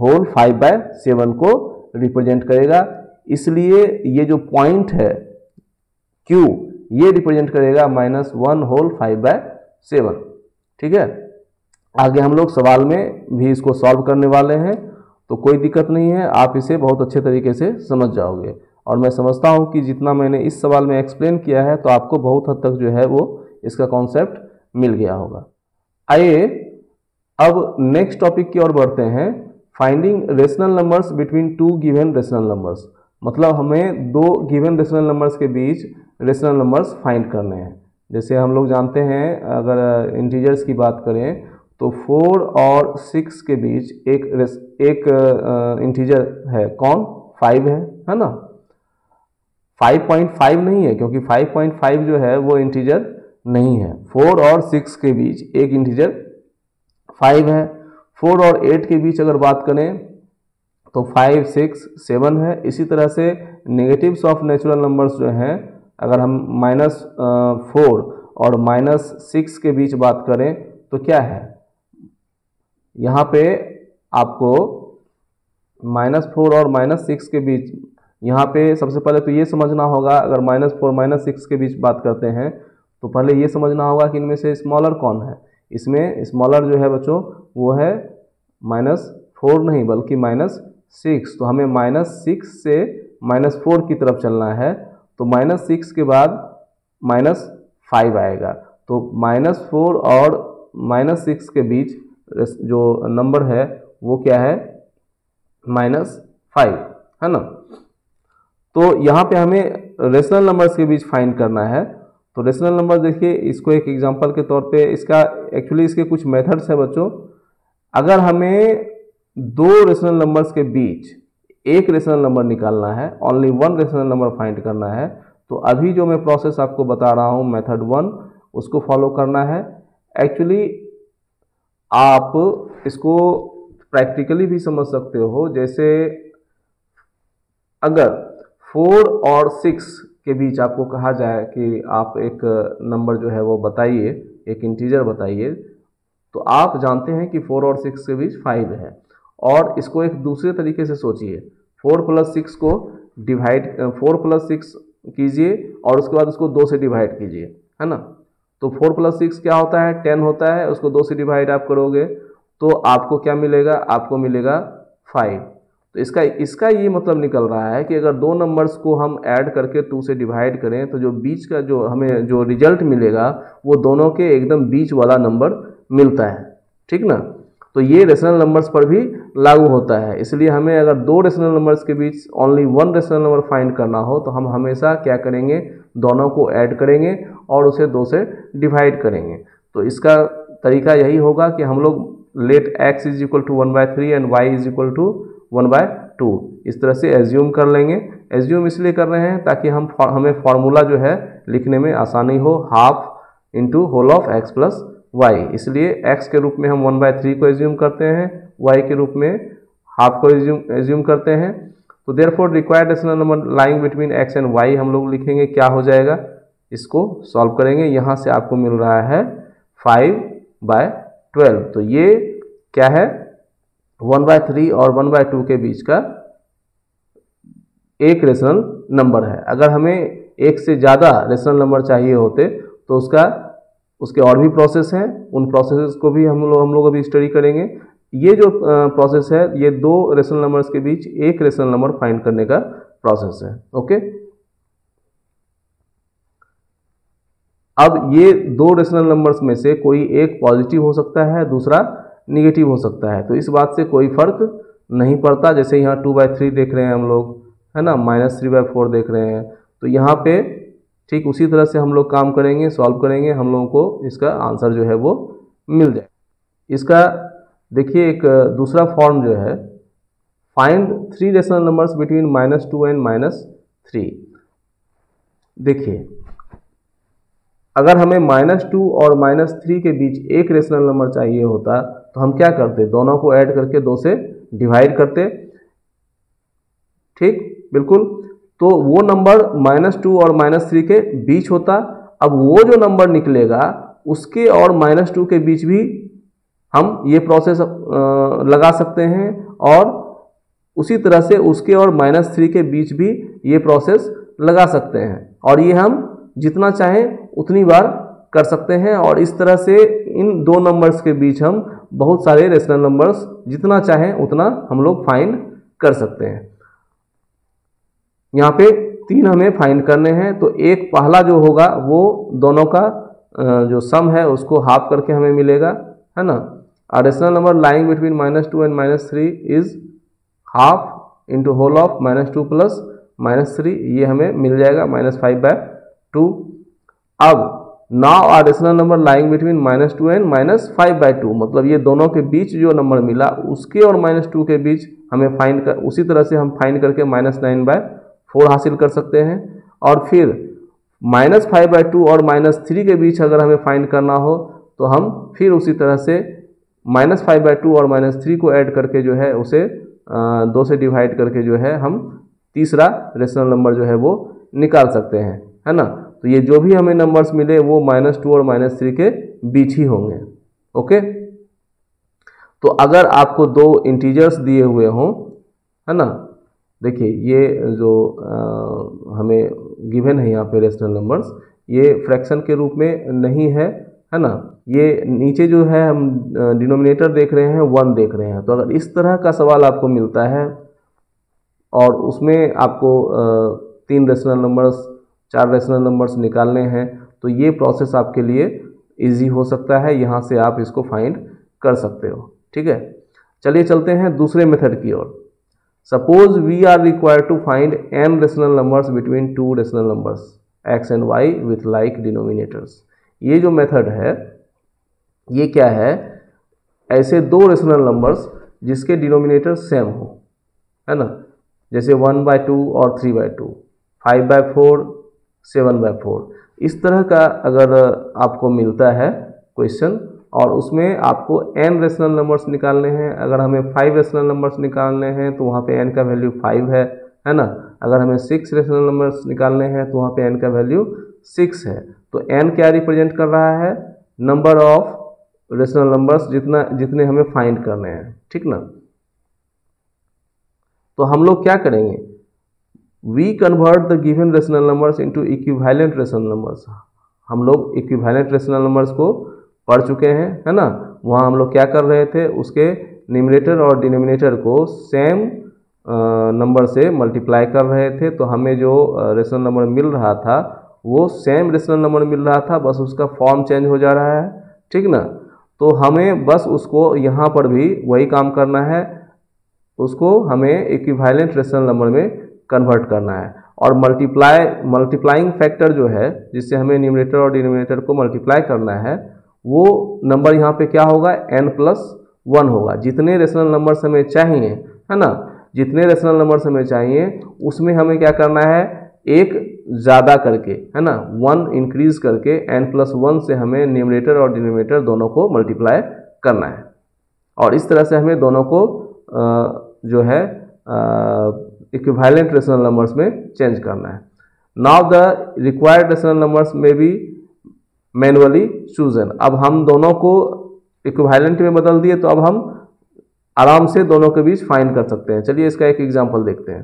whole five by seven को रिप्रेजेंट करेगा, इसलिए ये जो पॉइंट है Q ये रिप्रेजेंट करेगा minus one whole five by seven. ठीक है, आगे हम लोग सवाल में भी इसको सॉल्व करने वाले हैं, तो कोई दिक्कत नहीं है, आप इसे बहुत अच्छे तरीके से समझ जाओगे, और मैं समझता हूँ कि जितना मैंने इस सवाल में एक्सप्लेन किया है तो आपको बहुत हद तक जो है वो इसका कॉन्सेप्ट मिल गया होगा। आइए अब नेक्स्ट टॉपिक की ओर बढ़ते हैं, finding rational numbers between two given rational numbers, मतलब हमें दो गिवन रेशनल नंबर्स के बीच रेशनल नंबर्स फाइंड करने हैं। जैसे हम लोग जानते हैं अगर इंटीजर्स की बात करें तो फोर और सिक्स के बीच एक एक इंटीजर है, कौन फाइव है, है ना। फाइव पॉइंट फाइव नहीं है क्योंकि फाइव पॉइंट फाइव जो है वो इंटीजर नहीं है। फोर और सिक्स के बीच एक इंटीजर फाइव है, फोर और एट के बीच अगर बात करें तो फाइव सिक्स सेवन है। इसी तरह से नेगेटिव्स ऑफ नेचुरल नंबर्स जो हैं अगर हम माइनस फोर और माइनस सिक्स के बीच बात करें तो क्या है, यहाँ पे आपको माइनस फोर और माइनस सिक्स के बीच, यहाँ पे सबसे पहले तो ये समझना होगा अगर माइनस फोर माइनस सिक्स के बीच बात करते हैं तो पहले ये समझना होगा कि इनमें से स्मॉलर कौन है। इसमें स्मॉलर जो है बच्चों वो है माइनस फोर नहीं बल्कि माइनस सिक्स, तो हमें माइनस सिक्स से माइनस फोर की तरफ चलना है, तो माइनस सिक्स के बाद माइनस फाइव आएगा, तो माइनस फोर और माइनस सिक्स के बीच जो नंबर है वो क्या है माइनस फाइव, है ना। तो यहाँ पे हमें रेशनल नंबर्स के बीच फाइंड करना है, तो रेशनल नंबर देखिए इसको एक एग्जांपल के तौर पे, इसका एक्चुअली इसके कुछ मेथड्स है बच्चों। अगर हमें दो रेशनल नंबर्स के बीच एक रेशनल नंबर निकालना है, only one rational number find करना है, तो अभी जो मैं प्रोसेस आपको बता रहा हूँ मेथड वन उसको फॉलो करना है। एक्चुअली आप इसको प्रैक्टिकली भी समझ सकते हो, जैसे अगर फोर और सिक्स के बीच आपको कहा जाए कि आप एक नंबर जो है वो बताइए, एक इंटीजर बताइए, तो आप जानते हैं कि फोर और सिक्स के बीच फाइव है, और इसको एक दूसरे तरीके से सोचिए, फोर प्लस सिक्स को डिवाइड फोर प्लस सिक्स कीजिए और उसके बाद उसको दो से डिवाइड कीजिए, है ना। तो फोर प्लस सिक्स क्या होता है टेन होता है, उसको दो से डिवाइड आप करोगे तो आपको क्या मिलेगा, आपको मिलेगा फाइव। तो इसका इसका ये मतलब निकल रहा है कि अगर दो नंबर्स को हम ऐड करके टू से डिवाइड करें तो जो बीच का जो हमें जो रिजल्ट मिलेगा वो दोनों के एकदम बीच वाला नंबर मिलता है, ठीक ना। तो ये रेशनल नंबर्स पर भी लागू होता है, इसलिए हमें अगर दो रेशनल नंबर्स के बीच only one rational number find करना हो तो हम हमेशा क्या करेंगे, दोनों को ऐड करेंगे और उसे दो से डिवाइड करेंगे। तो इसका तरीका यही होगा कि हम लोग let x is equal to one by three and y is equal to one by two इस तरह से एज्यूम कर लेंगे। एज्यूम इसलिए कर रहे हैं ताकि हम हमें फार्मूला जो है लिखने में आसानी हो, half into whole of x plus y। इसलिए x के रूप में हम वन बाय थ्री को एज्यूम करते हैं, y के रूप में हाफ को एज्यूम एज्यूम करते हैं। तो therefore required rational number lying between x and y हम लोग लिखेंगे, क्या हो जाएगा, इसको सॉल्व करेंगे। यहाँ से आपको मिल रहा है फाइव बाय ट्वेल्व। तो ये क्या है, वन बाय थ्री और वन बाय टू के बीच का एक रेशनल नंबर है। अगर हमें एक से ज़्यादा रेशनल नंबर चाहिए होते तो उसका उसके और भी प्रोसेस हैं, उन प्रोसेस को भी हम लोग हम लोग अभी स्टडी करेंगे। ये जो प्रोसेस है ये दो रेशनल नंबर्स के बीच एक रेशनल नंबर फाइंड करने का प्रोसेस है। ओके, अब ये दो रेशनल नंबर्स में से कोई एक पॉजिटिव हो सकता है, दूसरा नेगेटिव हो सकता है, तो इस बात से कोई फर्क नहीं पड़ता। जैसे यहाँ टू बाई थ्री देख रहे हैं हम लोग, है ना, माइनस थ्री बाई फोर देख रहे हैं, तो यहाँ पे ठीक उसी तरह से हम लोग काम करेंगे, सॉल्व करेंगे, हम लोगों को इसका आंसर जो है वो मिल जाए। इसका देखिए एक दूसरा फॉर्म जो है, find three rational numbers between minus two and minus three. देखिए अगर हमें माइनस टू और माइनस थ्री के बीच एक रेशनल नंबर चाहिए होता तो हम क्या करते, दोनों को ऐड करके दो से डिवाइड करते, ठीक बिल्कुल। तो वो नंबर माइनस टू और माइनस थ्री के बीच होता। अब वो जो नंबर निकलेगा उसके और माइनस टू के बीच भी हम ये प्रोसेस लगा सकते हैं, और उसी तरह से उसके और माइनस थ्री के बीच भी ये प्रोसेस लगा सकते हैं, और ये हम जितना चाहें उतनी बार कर सकते हैं। और इस तरह से इन दो नंबर्स के बीच हम बहुत सारे रेशनल नंबर्स जितना चाहें उतना हम लोग फाइंड कर सकते हैं। यहाँ पे तीन हमें फाइंड करने हैं, तो एक पहला जो होगा वो दोनों का जो सम है उसको हाफ करके हमें मिलेगा, है ना। Rational number lying between minus two and minus three is half into whole of minus two plus minus three, ये हमें मिल जाएगा माइनस फाइव बाय टू। अब now rational number lying between minus two and minus five by two, मतलब ये दोनों के बीच जो नंबर मिला उसके और माइनस टू के बीच हमें फाइंड कर, उसी तरह से हम फाइंड करके माइनस नाइन बाय फोर हासिल कर सकते हैं। और फिर माइनस फाइव बाई टू और माइनस थ्री के बीच अगर हमें फाइंड करना हो तो हम फिर उसी तरह से माइनस फाइव बाई टू और माइनस थ्री को ऐड करके जो है उसे आ, दो से डिवाइड करके जो है हम तीसरा रेशनल नंबर जो है वो निकाल सकते हैं, है ना। तो ये जो भी हमें नंबर्स मिले वो माइनस टू और माइनस थ्री के बीच ही होंगे। ओके, तो अगर आपको दो इंटीजर्स दिए हुए हों, है ना, देखिए ये जो आ, हमें गिवन है यहाँ पे रेशनल नंबर्स, ये फ्रैक्शन के रूप में नहीं है, है ना। ये नीचे जो है हम डिनोमिनेटर देख रहे हैं, वन देख रहे हैं। तो अगर इस तरह का सवाल आपको मिलता है और उसमें आपको आ, तीन रेशनल नंबर्स चार रेशनल नंबर्स निकालने हैं, तो ये प्रोसेस आपके लिए इजी हो सकता है, यहाँ से आप इसको फाइंड कर सकते हो, ठीक है। चलिए चलते हैं दूसरे मेथड की ओर। Suppose we are required to find n rational numbers between two rational numbers x and y with like denominators। ये जो मेथड है ये क्या है, ऐसे दो रेशनल नंबर्स जिसके डिनोमिनेटर सेम हो, है ना, जैसे वन बाई टू और three by two, five by four, seven by four, इस तरह का अगर आपको मिलता है क्वेश्चन और उसमें आपको n रेशनल नंबर्स निकालने हैं। अगर हमें फाइव रेशनल नंबर्स निकालने हैं तो वहाँ पे n का वैल्यू फाइव है, है ना। अगर हमें सिक्स रेशनल नंबर्स निकालने हैं तो वहाँ पे n का वैल्यू सिक्स है। तो n क्या रिप्रेजेंट कर रहा है, नंबर ऑफ रेशनल नंबर्स जितना जितने हमें फाइंड करने हैं, ठीक ना। तो हम लोग क्या करेंगे, we convert the given rational numbers into equivalent rational numbers. हम लोग इक्विवेलेंट रेशनल नंबर्स को पढ़ चुके हैं, है ना। वहाँ हम लोग क्या कर रहे थे, उसके न्यूमरेटर और डिनोमिनेटर को सेम नंबर से मल्टीप्लाई कर रहे थे तो हमें जो रेशनल नंबर मिल रहा था वो सेम रेशनल नंबर मिल रहा था, बस उसका फॉर्म चेंज हो जा रहा है, ठीक ना। तो हमें बस उसको यहाँ पर भी वही काम करना है, उसको हमें इक्विवेलेंट रेशनल नंबर में कन्वर्ट करना है। और मल्टीप्लाई मल्टीप्लाइंग फैक्टर जो है जिससे हमें न्यूमरेटर और डिनोमिनेटर को मल्टीप्लाई करना है वो नंबर यहाँ पे क्या होगा, एन प्लस वन होगा। जितने रेशनल नंबर्स हमें चाहिए है ना, जितने रेशनल नंबर्स हमें चाहिए उसमें हमें क्या करना है, एक ज़्यादा करके है ना, वन इंक्रीज करके एन प्लस वन से हमें न्यूमरेटर और डिनोमिनेटर दोनों को मल्टीप्लाई करना है। और इस तरह से हमें दोनों को आ, जो है इक्विवेलेंट रेशनल नंबर्स में चेंज करना है। Now the required rational numbers में भी मैनुअली चूजन। अब हम दोनों को इक्विवेलेंट में बदल दिए तो अब हम आराम से दोनों के बीच फाइंड कर सकते हैं। चलिए इसका एक एग्जांपल देखते हैं।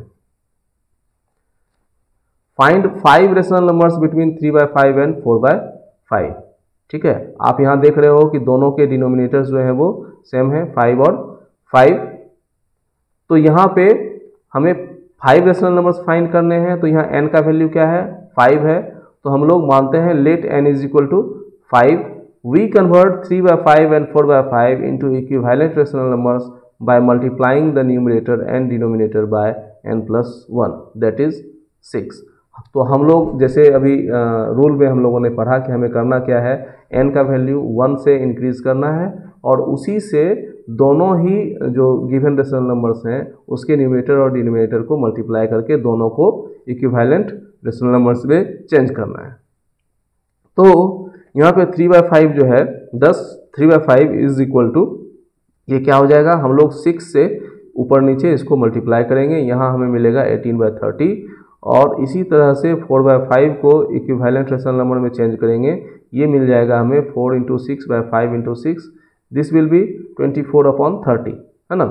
Find five rational numbers between three by five and four by five. ठीक है, आप यहाँ देख रहे हो कि दोनों के डिनोमिनेटर्स जो हैं वो सेम है, फाइव और फाइव। तो यहाँ पे हमें फाइव रेशनल नंबर्स फाइंड करने हैं, तो यहाँ n का वैल्यू क्या है, फाइव है। तो हम लोग मानते हैं let n is equal to five. We convert three by five and four by five into equivalent rational numbers by multiplying the numerator and denominator by n plus one, that is six. तो हम लोग जैसे अभी rule में हम लोगों ने पढ़ा कि हमें करना क्या है, n का वैल्यू वन से इंक्रीज करना है और उसी से दोनों ही जो गिवन रेशनल नंबर्स हैं उसके न्यूमरेटर और डिनोमिनेटर को मल्टीप्लाई करके दोनों को इक्विवेलेंट रेशनल नंबर्स में चेंज करना है। तो यहाँ पे थ्री बाय फाइव जो है दस, three by five is equal to ये क्या हो जाएगा, हम लोग सिक्स से ऊपर नीचे इसको मल्टीप्लाई करेंगे, यहाँ हमें मिलेगा एटीन बाय थर्टी। और इसी तरह से फोर बाय फाइव को इक्विवेलेंट रेशनल नंबर में चेंज करेंगे, ये मिल जाएगा हमें four into six by five into six, this will be twenty four upon thirty, है ना।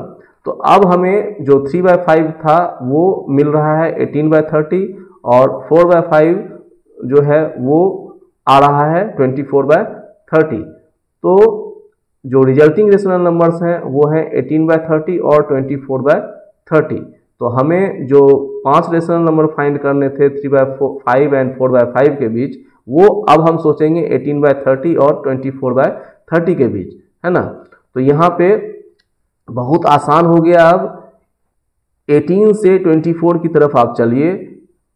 तो अब हमें जो थ्री बाय फाइव था वो मिल रहा है एटीन बाय थर्टी और फोर बाय फाइव जो है वो आ रहा है ट्वेंटी फोर बाय थर्टी। तो जो रिजल्टिंग रेशनल नंबर्स हैं वो हैं एटीन बाय थर्टी और ट्वेंटी फोर बाय थर्टी। तो हमें जो पांच रेशनल नंबर फाइंड करने थे three by five and four by five के बीच, वो अब हम सोचेंगे एटीन बाय थर्टी और ट्वेंटी फोर बाय थर्टी के बीच, है ना। तो यहाँ पे बहुत आसान हो गया। अब एटीन से ट्वेंटी फोर की तरफ आप चलिए,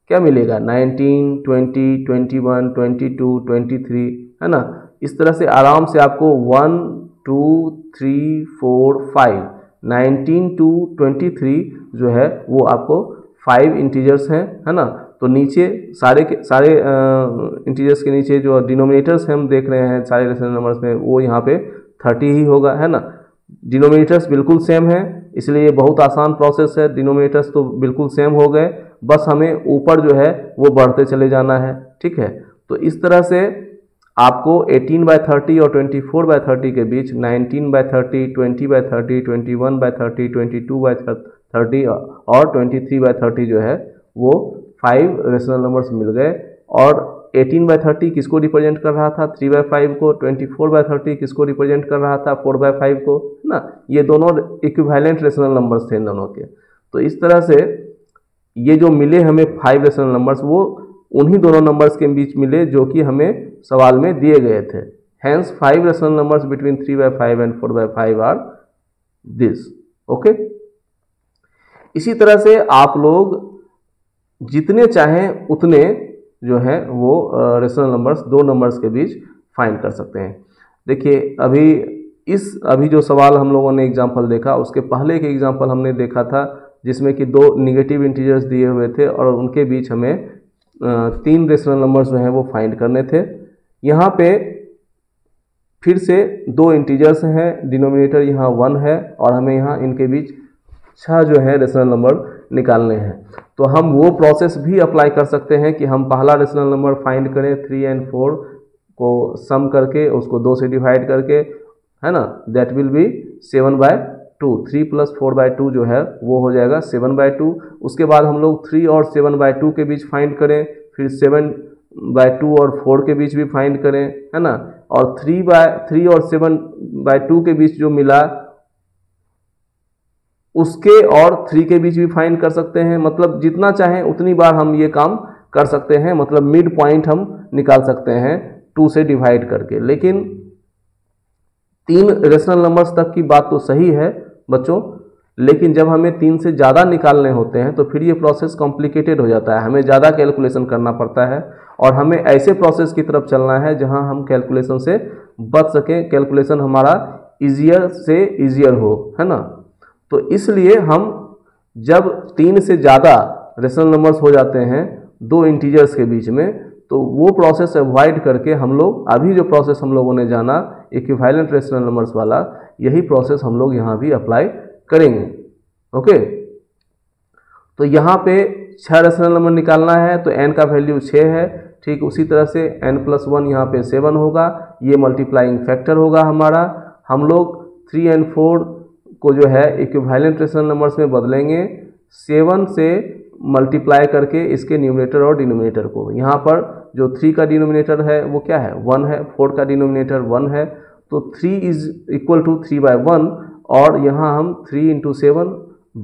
क्या मिलेगा, nineteen, twenty, twenty one, twenty two, twenty three, है ना। इस तरह से आराम से आपको one, two, three, four, five, nineteen to twenty three जो है वो आपको फाइव इंटीजर्स हैं, है ना। तो नीचे सारे के सारे इंटीजर्स के नीचे जो डिनोमिनेटर्स हम देख रहे हैं सारे रेशनल नंबर्स में वो यहाँ पे थर्टी ही होगा, है ना। डिनोमिनेटर्स बिल्कुल सेम है, इसलिए ये बहुत आसान प्रोसेस है। डिनोमिनेटर्स तो बिल्कुल सेम हो गए, बस हमें ऊपर जो है वो बढ़ते चले जाना है, ठीक है। तो इस तरह से आपको एटीन बाय थर्टी और ट्वेंटी फोर बाय थर्टी के बीच nineteen by thirty, twenty by thirty, twenty one by thirty, twenty two by thirty और ट्वेंटी थ्री बाय थर्टी जो है वो फाइव रेशनल नंबर्स मिल गए। और एटीन बाय थर्टी किसको रिप्रेजेंट कर रहा था, थ्री बाय फाइव को। ट्वेंटी फोर बाय थर्टी किसको रिप्रेजेंट कर रहा था, फोर बाय फाइव को, है ना। ये दोनों इक्विवेलेंट रेशनल नंबर्स थे इन दोनों के। तो इस तरह से ये जो मिले हमें फाइव रेशनल नंबर्स वो उन्हीं दोनों नंबर्स के बीच मिले जो कि हमें सवाल में दिए गए थे। Hence five rational numbers between three by five and four by five are this, okay. इसी तरह से आप लोग जितने चाहें उतने जो है वो रेशनल नंबर्स दो नंबर्स के बीच फाइंड कर सकते हैं। देखिए अभी इस अभी जो सवाल हम लोगों ने एग्जांपल देखा, उसके पहले के एग्जांपल हमने देखा था जिसमें कि दो नेगेटिव इंटीजर्स दिए हुए थे और उनके बीच हमें तीन रेशनल नंबर्स जो हैं वो फाइंड करने थे। यहाँ पे फिर से दो इंटीजर्स हैं, डिनोमिनेटर यहाँ वन है और हमें यहाँ इनके बीच छः जो है रेशनल नंबर निकालने हैं। तो हम वो प्रोसेस भी अप्लाई कर सकते हैं कि हम पहला रेशनल नंबर फाइंड करें, थ्री एंड फोर को सम करके उसको दो से डिवाइड करके, है ना, that will be seven by two. Three plus four by two जो है वो हो जाएगा सेवन बाय टू। उसके बाद हम लोग थ्री और सेवन बाय टू के बीच फाइंड करें, फिर सेवन बाय टू और फोर के बीच भी फाइंड करें, है ना। और थ्री बाय थ्री और सेवन बाय टू के बीच जो मिला उसके और थ्री के बीच भी फाइंड कर सकते हैं, मतलब जितना चाहें उतनी बार हम ये काम कर सकते हैं, मतलब मिड पॉइंट हम निकाल सकते हैं टू से डिवाइड करके। लेकिन तीन रेशनल नंबर्स तक की बात तो सही है बच्चों, लेकिन जब हमें तीन से ज़्यादा निकालने होते हैं तो फिर ये प्रोसेस कॉम्प्लिकेटेड हो जाता है, हमें ज़्यादा कैलकुलेशन करना पड़ता है और हमें ऐसे प्रोसेस की तरफ चलना है जहां हम कैलकुलेशन से बच सकें, कैलकुलेशन हमारा इजियर से इजियर हो, है ना। तो इसलिए हम जब तीन से ज़्यादा रेशनल नंबर्स हो जाते हैं दो इंटीजर्स के बीच में, तो वो प्रोसेस अवॉइड करके हम लोग अभी जो प्रोसेस हम लोगों ने जाना इक्विवेलेंट रेशनल नंबर्स वाला, यही प्रोसेस हम लोग यहाँ भी अप्लाई करेंगे। ओके, तो यहाँ पे छह रेशनल नंबर निकालना है तो एन का वैल्यू छः है, ठीक उसी तरह से एन प्लस वन यहाँ पे सेवन होगा, ये मल्टीप्लाइंग फैक्टर होगा हमारा। हम लोग थ्री एंड फोर को जो है इक्विवेलेंट रेशनल नंबर्स में बदलेंगे, सेवन से मल्टीप्लाई करके इसके न्यूमरेटर और डिनोमिनेटर को। यहाँ पर जो थ्री का डिनोमिनेटर है वो क्या है, वन है, फोर का डिनोमिनेटर वन है, तो three is equal to three by one, और यहाँ हम three into seven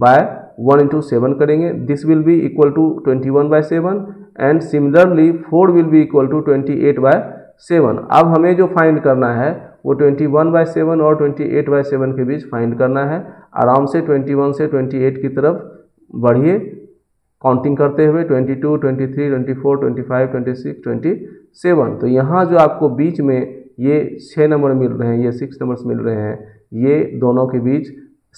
by one into seven करेंगे, this will be equal to twenty one by seven, and similarly four will be equal to twenty eight by seven. अब हमें जो find करना है वो ट्वेंटी वन बाय सेवन और twenty eight by seven के बीच फाइंड करना है। आराम से ट्वेंटी वन से ट्वेंटी एट की तरफ बढ़िए काउंटिंग करते हुए, बाईस, तेईस, चौबीस, पच्चीस, छब्बीस, सत्ताईस। तो यहाँ जो आपको बीच में ये छः नंबर मिल रहे हैं, ये सिक्स नंबर्स मिल रहे हैं, ये दोनों के बीच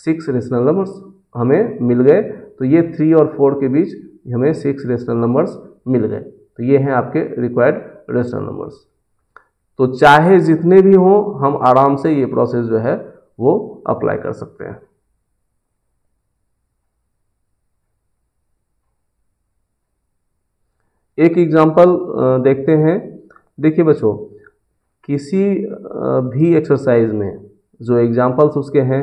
सिक्स रेशनल नंबर्स हमें मिल गए, तो ये थ्री और फोर के बीच हमें सिक्स रेशनल नंबर्स मिल गए। तो ये हैं आपके रिक्वायर्ड रेशनल नंबर्स। तो चाहे जितने भी हों हम आराम से ये प्रोसेस जो है वो अप्लाई कर सकते हैं। एक एग्जांपल देखते हैं। देखिए बच्चों, किसी भी एक्सरसाइज में जो एग्जांपल्स उसके हैं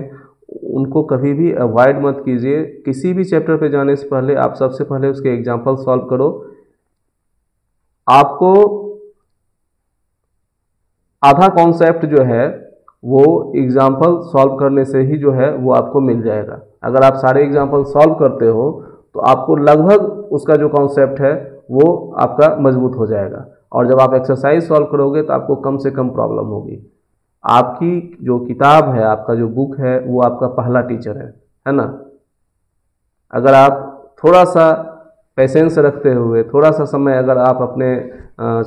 उनको कभी भी अवॉइड मत कीजिए। किसी भी चैप्टर पे जाने से पहले आप सबसे पहले उसके एग्जांपल सॉल्व करो। आपको आधा कॉन्सेप्ट जो है वो एग्जांपल सॉल्व करने से ही जो है वो आपको मिल जाएगा। अगर आप सारे एग्जांपल सॉल्व करते हो तो आपको लगभग उसका जो कॉन्सेप्ट है वो आपका मजबूत हो जाएगा, और जब आप एक्सरसाइज सॉल्व करोगे तो आपको कम से कम प्रॉब्लम होगी। आपकी जो किताब है, आपका जो बुक है, वो आपका पहला टीचर है, है ना। अगर आप थोड़ा सा पेशेंस रखते हुए, थोड़ा सा समय अगर आप अपने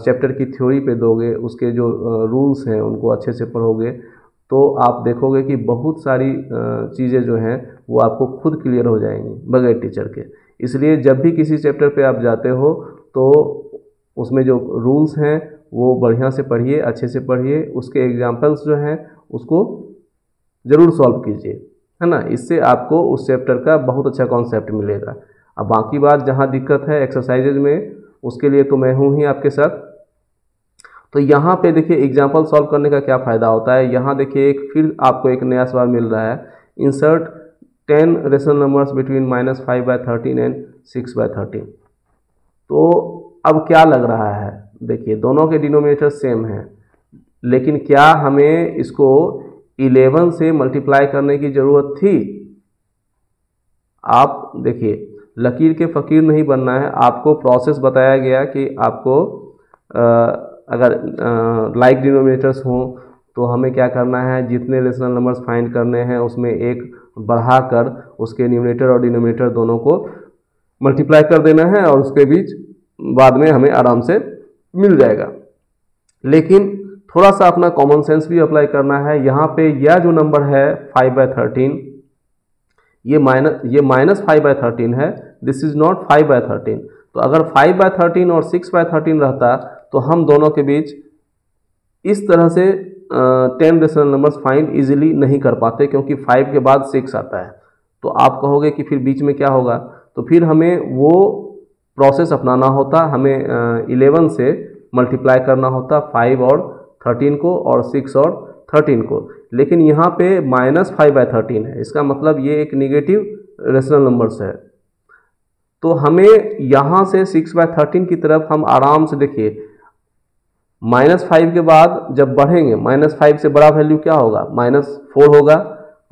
चैप्टर की थ्योरी पे दोगे, उसके जो रूल्स हैं उनको अच्छे से पढ़ोगे, तो आप देखोगे कि बहुत सारी चीज़ें जो हैं वो आपको खुद क्लियर हो जाएंगी बगैर टीचर के। इसलिए जब भी किसी चैप्टर पे आप जाते हो तो उसमें जो रूल्स हैं वो बढ़िया से पढ़िए, अच्छे से पढ़िए, उसके एग्जाम्पल्स जो हैं उसको ज़रूर सॉल्व कीजिए, है ना। इससे आपको उस चैप्टर का बहुत अच्छा कॉन्सेप्ट मिलेगा। अब बाकी बात जहाँ दिक्कत है एक्सरसाइजेज में, उसके लिए तो मैं हूँ ही आपके साथ। तो यहाँ पे देखिए एग्जाम्पल सॉल्व करने का क्या फ़ायदा होता है। यहाँ देखिए एक फिर आपको एक नया सवाल मिल रहा है, insert ten rational numbers between minus five by thirteen and six by thirteen. तो अब क्या लग रहा है, देखिए दोनों के डिनोमिनेटर सेम हैं, लेकिन क्या हमें इसको इलेवन से मल्टीप्लाई करने की ज़रूरत थी? आप देखिए, लकीर के फ़कीर नहीं बनना है। आपको प्रोसेस बताया गया कि आपको आ, अगर लाइक डिनोमिनेटर्स हों तो हमें क्या करना है, जितने रेशनल नंबर्स फाइंड करने हैं उसमें एक बढ़ाकर उसके न्यूमरेटर और डिनोमिनेटर दोनों को मल्टीप्लाई कर देना है, और उसके बीच बाद में हमें आराम से मिल जाएगा। लेकिन थोड़ा सा अपना कॉमन सेंस भी अप्लाई करना है। यहाँ पे यह जो नंबर है फाइव बाय थर्टीन, ये माइनस ये माइनस फाइव बाय थर्टीन है, this is not five by thirteen. तो अगर फाइव बाय थर्टीन और सिक्स बाय थर्टीन रहता तो हम दोनों के बीच इस तरह से ten rational numbers find easily नहीं कर पाते, क्योंकि फाइव के बाद सिक्स आता है। तो आप कहोगे कि फिर बीच में क्या होगा, तो फिर हमें वो प्रोसेस अपनाना होता, हमें इलेवन uh, से मल्टीप्लाई करना होता फाइव और थर्टीन को, और सिक्स और थर्टीन को। लेकिन यहाँ पे माइनस फाइव बाय थर्टीन है, इसका मतलब ये एक निगेटिव रेशनल नंबर्स है। तो हमें यहाँ से सिक्स बाय थर्टीन की तरफ हम आराम से, देखिए माइनस फाइव के बाद जब बढ़ेंगे, माइनस फाइव से बड़ा वैल्यू क्या होगा, माइनस फोर होगा।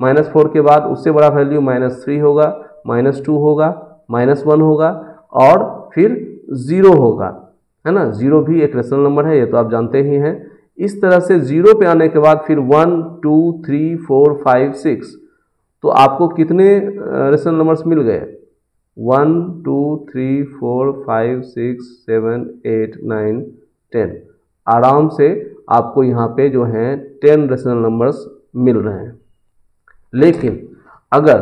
माइनस फोर के बाद उससे बड़ा वैल्यू माइनस थ्री होगा, माइनस टू होगा, माइनस वन होगा और फिर ज़ीरो होगा, है ना। ज़ीरो भी एक रेशनल नंबर है, ये तो आप जानते ही हैं। इस तरह से ज़ीरो पे आने के बाद फिर one two three four five six, तो आपको कितने रेशनल नंबर्स मिल गए? One two three four five six seven eight nine ten, आराम से आपको यहाँ पे जो हैं टेन रेशनल नंबर्स मिल रहे हैं। लेकिन अगर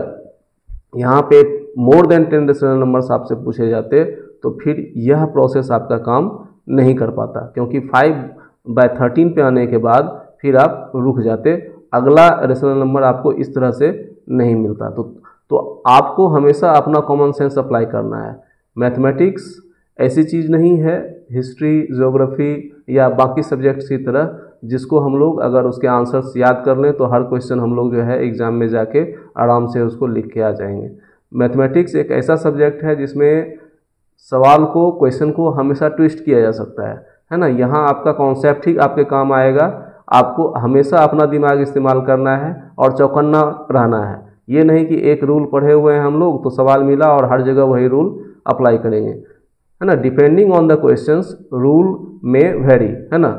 यहाँ पे more than ten rational numbers आपसे पूछे जाते तो फिर यह प्रोसेस आपका काम नहीं कर पाता, क्योंकि फाइव बाय थर्टीन पे आने के बाद फिर आप रुक जाते, अगला रेशनल नंबर आपको इस तरह से नहीं मिलता। तो तो आपको हमेशा अपना कॉमन सेंस अप्लाई करना है। मैथमेटिक्स ऐसी चीज़ नहीं है हिस्ट्री, ज्योग्राफी या बाकी सब्जेक्ट्स की तरह जिसको हम लोग अगर उसके आंसर्स याद कर लें तो हर क्वेश्चन हम लोग जो है एग्ज़ाम में जाके आराम से उसको लिख के आ जाएंगे। मैथमेटिक्स एक ऐसा सब्जेक्ट है जिसमें सवाल को, क्वेश्चन को हमेशा ट्विस्ट किया जा सकता है, है ना। यहाँ आपका कॉन्सेप्ट ही आपके काम आएगा। आपको हमेशा अपना दिमाग इस्तेमाल करना है और चौकन्ना रहना है। ये नहीं कि एक रूल पढ़े हुए हैं हम लोग तो सवाल मिला और हर जगह वही रूल अप्लाई करेंगे, है ना। Depending on the questions rule में वेरी, है ना,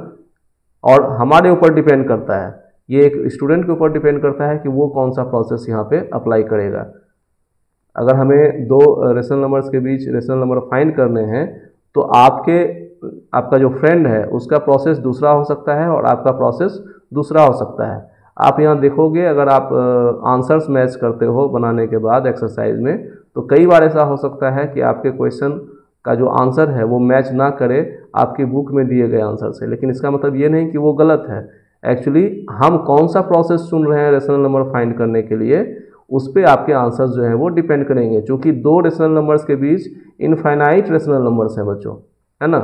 और हमारे ऊपर डिपेंड करता है, ये एक स्टूडेंट के ऊपर डिपेंड करता है कि वो कौन सा प्रोसेस यहाँ पे अप्लाई करेगा। अगर हमें दो रेशनल नंबर्स के बीच रेशनल नंबर फाइंड करने हैं तो आपके आपका जो फ्रेंड है उसका प्रोसेस दूसरा हो सकता है और आपका प्रोसेस दूसरा हो सकता है। आप यहाँ देखोगे अगर आप आंसर्स मैच करते हो बनाने के बाद एक्सरसाइज में, तो कई बार ऐसा हो सकता है कि आपके क्वेश्चन का जो आंसर है वो मैच ना करे आपकी बुक में दिए गए आंसर से, लेकिन इसका मतलब ये नहीं कि वो गलत है। एक्चुअली हम कौन सा प्रोसेस चुन रहे हैं रेशनल नंबर फाइंड करने के लिए, उस पर आपके आंसर्स जो है वो डिपेंड करेंगे। चूँकि दो रेशनल नंबर्स के बीच इनफाइनाइट रेशनल नंबर्स हैं बच्चों, है ना,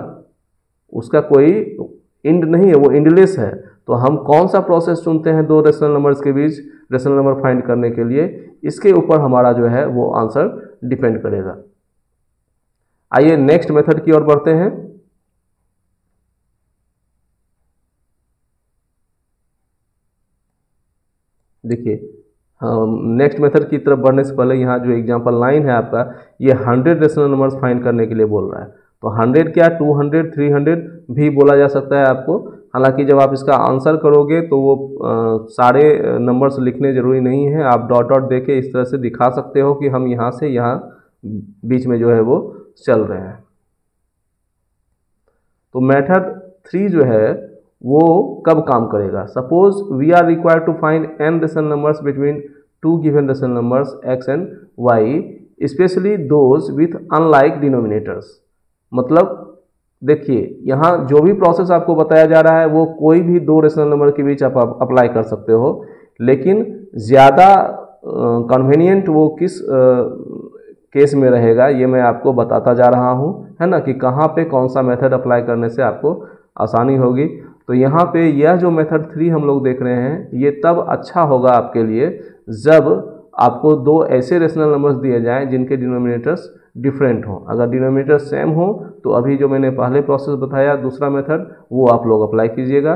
उसका कोई एंड नहीं है, वो एंडलेस है। तो हम कौन सा प्रोसेस चुनते हैं दो रेशनल नंबर्स के बीच रेशनल नंबर फाइंड करने के लिए, इसके ऊपर हमारा जो है वो आंसर डिपेंड करेगा। आइए नेक्स्ट मेथड की ओर बढ़ते हैं। देखिए नेक्स्ट मेथड की तरफ बढ़ने से पहले यहाँ जो एग्जाम्पल लाइन है आपका, ये हंड्रेड रेशनल नंबर्स फाइंड करने के लिए बोल रहा है। तो हंड्रेड क्या टू हंड्रेड, थ्री हंड्रेड भी बोला जा सकता है आपको। हालांकि जब आप इसका आंसर करोगे तो वो आ, सारे नंबर्स लिखने ज़रूरी नहीं है। आप डॉट डॉट दे के इस तरह से दिखा सकते हो कि हम यहाँ से यहाँ बीच में जो है वो चल रहे हैं। तो मेथड थ्री जो है वो कब काम करेगा? Suppose we are required to find n rational numbers between two given rational numbers x and y, specially those with unlike denominators. मतलब देखिए यहाँ जो भी प्रोसेस आपको बताया जा रहा है वो कोई भी दो रेशनल नंबर के बीच आप अप्लाई कर सकते हो, लेकिन ज़्यादा कन्वीनियंट वो किस आ, केस में रहेगा ये मैं आपको बताता जा रहा हूँ, है ना, कि कहाँ पे कौन सा मेथड अप्लाई करने से आपको आसानी होगी। तो यहाँ पे यह जो मेथड थ्री हम लोग देख रहे हैं ये तब अच्छा होगा आपके लिए जब आपको दो ऐसे रेशनल नंबर्स दिए जाएं जिनके डिनोमिनेटर्स डिफरेंट हों। अगर डिनोमिनेटर सेम हो तो अभी जो मैंने पहले प्रोसेस बताया दूसरा मेथड वो आप लोग अप्लाई कीजिएगा।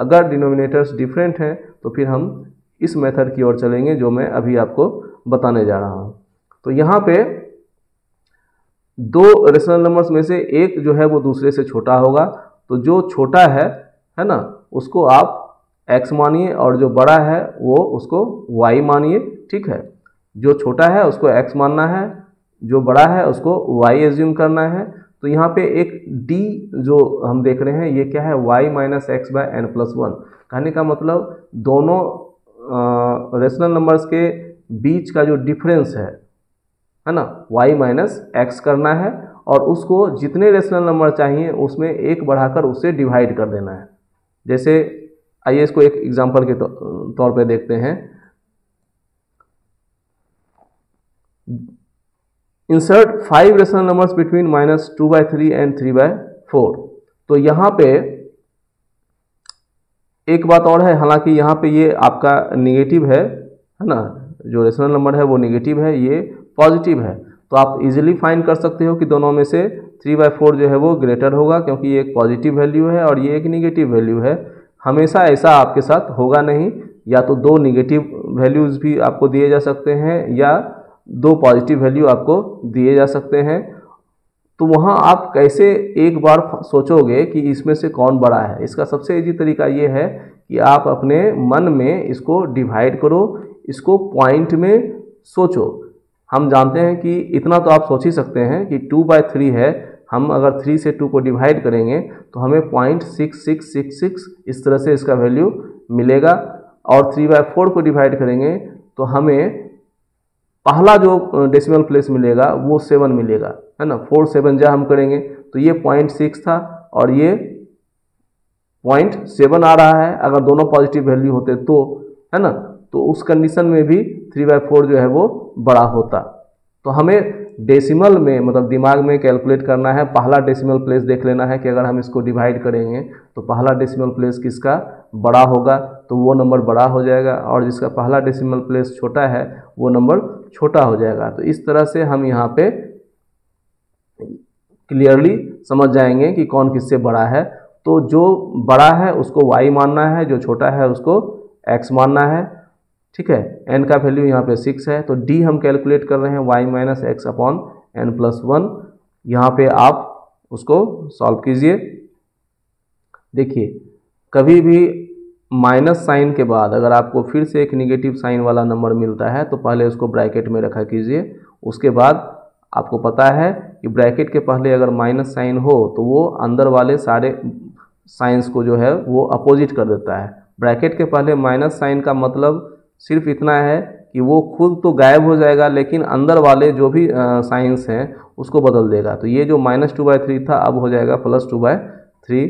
अगर डिनोमिनेटर्स डिफरेंट हैं तो फिर हम इस मेथड की ओर चलेंगे जो मैं अभी आपको बताने जा रहा हूँ। तो यहाँ पे दो रेशनल नंबर्स में से एक जो है वो दूसरे से छोटा होगा, तो जो छोटा है, है ना, उसको आप x मानिए और जो बड़ा है वो उसको y मानिए, ठीक है। जो छोटा है उसको x मानना है, जो बड़ा है उसको y एज्यूम करना है। तो यहाँ पे एक d जो हम देख रहे हैं ये क्या है? y minus x by n plus one. कहने का मतलब दोनों रेशनल नंबर्स के बीच का जो डिफरेंस है, है ना, y माइनस एक्स करना है और उसको जितने रेशनल नंबर चाहिए उसमें एक बढ़ाकर उससे डिवाइड कर देना है। जैसे आइए इसको एक एग्जांपल के तौर पे देखते हैं। Insert five rational numbers between minus two by three and three by four. तो यहाँ पे एक बात और है, हालांकि यहाँ पे ये आपका निगेटिव है, है ना, जो रेशनल नंबर है वो निगेटिव है, ये पॉजिटिव है। तो आप इजीली फाइंड कर सकते हो कि दोनों में से थ्री बाई फोर जो है वो ग्रेटर होगा, क्योंकि ये एक पॉजिटिव वैल्यू है और ये एक नेगेटिव वैल्यू है। हमेशा ऐसा आपके साथ होगा नहीं, या तो दो नेगेटिव वैल्यूज़ भी आपको दिए जा सकते हैं या दो पॉजिटिव वैल्यू आपको दिए जा सकते हैं। तो वहाँ आप कैसे एक बार सोचोगे कि इसमें से कौन बड़ा है। इसका सबसे ईजी तरीका ये है कि आप अपने मन में इसको डिवाइड करो, इसको पॉइंट में सोचो। हम जानते हैं कि इतना तो आप सोच ही सकते हैं कि टू बाई थ्री है, हम अगर थ्री से टू को डिवाइड करेंगे तो हमें point six six six six इस तरह से इसका वैल्यू मिलेगा। और थ्री बाई फोर को डिवाइड करेंगे तो हमें पहला जो डेसिमल प्लेस मिलेगा वो सेवन मिलेगा, है ना। फोर सेवन जा हम करेंगे तो ये पॉइंट सिक्स था और ये पॉइंट सेवन आ रहा है, अगर दोनों पॉजिटिव वैल्यू होते तो, है ना। तो उस कंडीशन में भी थ्री बाई फोर जो है वो बड़ा होता। तो हमें डेसिमल में मतलब दिमाग में कैलकुलेट करना है, पहला डेसिमल प्लेस देख लेना है कि अगर हम इसको डिवाइड करेंगे तो पहला डेसिमल प्लेस किसका बड़ा होगा तो वो नंबर बड़ा हो जाएगा, और जिसका पहला डेसिमल प्लेस छोटा है वो नंबर छोटा हो जाएगा। तो इस तरह से हम यहाँ पे क्लियरली समझ जाएंगे कि कौन किससे बड़ा है। तो जो बड़ा है उसको वाई मानना है, जो छोटा है उसको एक्स मानना है, ठीक है। एन का वैल्यू यहाँ पे सिक्स है तो डी हम कैलकुलेट कर रहे हैं y minus x upon n plus one. यहाँ पे आप उसको सॉल्व कीजिए। देखिए कभी भी माइनस साइन के बाद अगर आपको फिर से एक नेगेटिव साइन वाला नंबर मिलता है तो पहले उसको ब्रैकेट में रखा कीजिए। उसके बाद आपको पता है कि ब्रैकेट के पहले अगर माइनस साइन हो तो वो अंदर वाले सारे साइंस को जो है वो अपोजिट कर देता है। ब्रैकेट के पहले माइनस साइन का मतलब सिर्फ इतना है कि वो खुद तो गायब हो जाएगा लेकिन अंदर वाले जो भी साइंस हैं उसको बदल देगा। तो ये जो माइनस टू बाई थ्री था अब हो जाएगा प्लस टू बाई थ्री।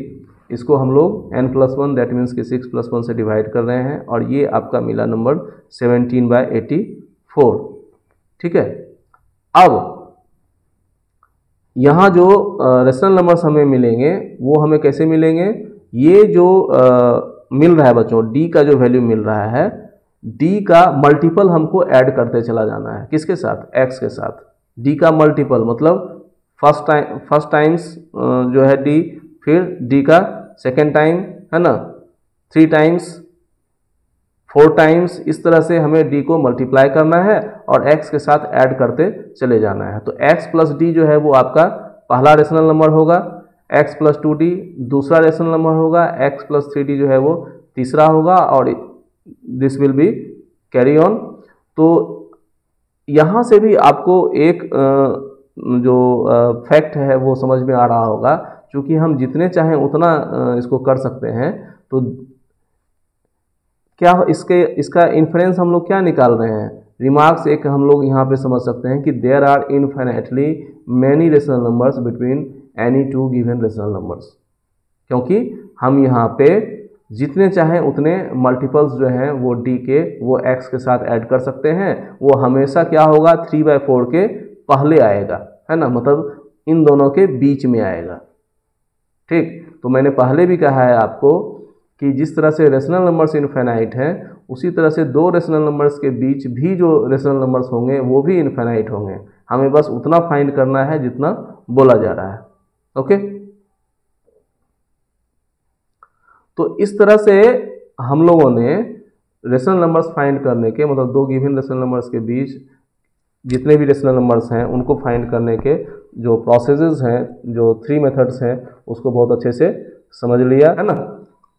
इसको हम लोग n plus one that means कि सिक्स प्लस वन से डिवाइड कर रहे हैं और ये आपका मिला number seventeen by eighty four, ठीक है। अब यहाँ जो रेशनल नंबर्स हमें मिलेंगे वो हमें कैसे मिलेंगे। ये जो आ, मिल रहा है बच्चों डी का जो वैल्यू मिल रहा है, डी का मल्टीपल हमको ऐड करते चला जाना है। किसके साथ, एक्स के साथ। डी का मल्टीपल मतलब फर्स्ट टाइम फर्स्ट टाइम्स जो है डी, फिर डी का सेकेंड टाइम, है ना, थ्री टाइम्स, फोर टाइम्स, इस तरह से हमें डी को मल्टीप्लाई करना है और एक्स के साथ ऐड करते चले जाना है। तो एक्स प्लस डी जो है वो आपका पहला रेशनल नंबर होगा, एक्स प्लस टू डी दूसरा रेशनल नंबर होगा, एक्स प्लस थ्री डी जो है वो तीसरा होगा और this will be carry on. तो यहाँ से भी आपको एक जो फैक्ट है वो समझ में आ रहा होगा, क्योंकि हम जितने चाहें उतना इसको कर सकते हैं। तो क्या इसके इसका इन्फ्रेंस हम लोग क्या निकाल रहे हैं, रिमार्क्स एक हम लोग यहाँ पे समझ सकते हैं कि there are infinitely many rational numbers between any two given rational numbers, क्योंकि हम यहाँ पे जितने चाहें उतने मल्टीपल्स जो हैं वो d के वो x के साथ ऐड कर सकते हैं। वो हमेशा क्या होगा, थ्री बाई फोर के पहले आएगा, है ना, मतलब इन दोनों के बीच में आएगा, ठीक। तो मैंने पहले भी कहा है आपको कि जिस तरह से रेशनल नंबर्स इनफाइनाइट हैं उसी तरह से दो रेशनल नंबर्स के बीच भी जो रेशनल नंबर्स होंगे वो भी इनफाइनाइट होंगे। हमें बस उतना फाइंड करना है जितना बोला जा रहा है, ओके। तो इस तरह से हम लोगों ने रेशनल नंबर्स फाइंड करने के मतलब दो गिवन रेशनल नंबर्स के बीच जितने भी रेशनल नंबर्स हैं उनको फाइंड करने के जो प्रोसेसेस हैं, जो थ्री मेथड्स हैं, उसको बहुत अच्छे से समझ लिया, है ना।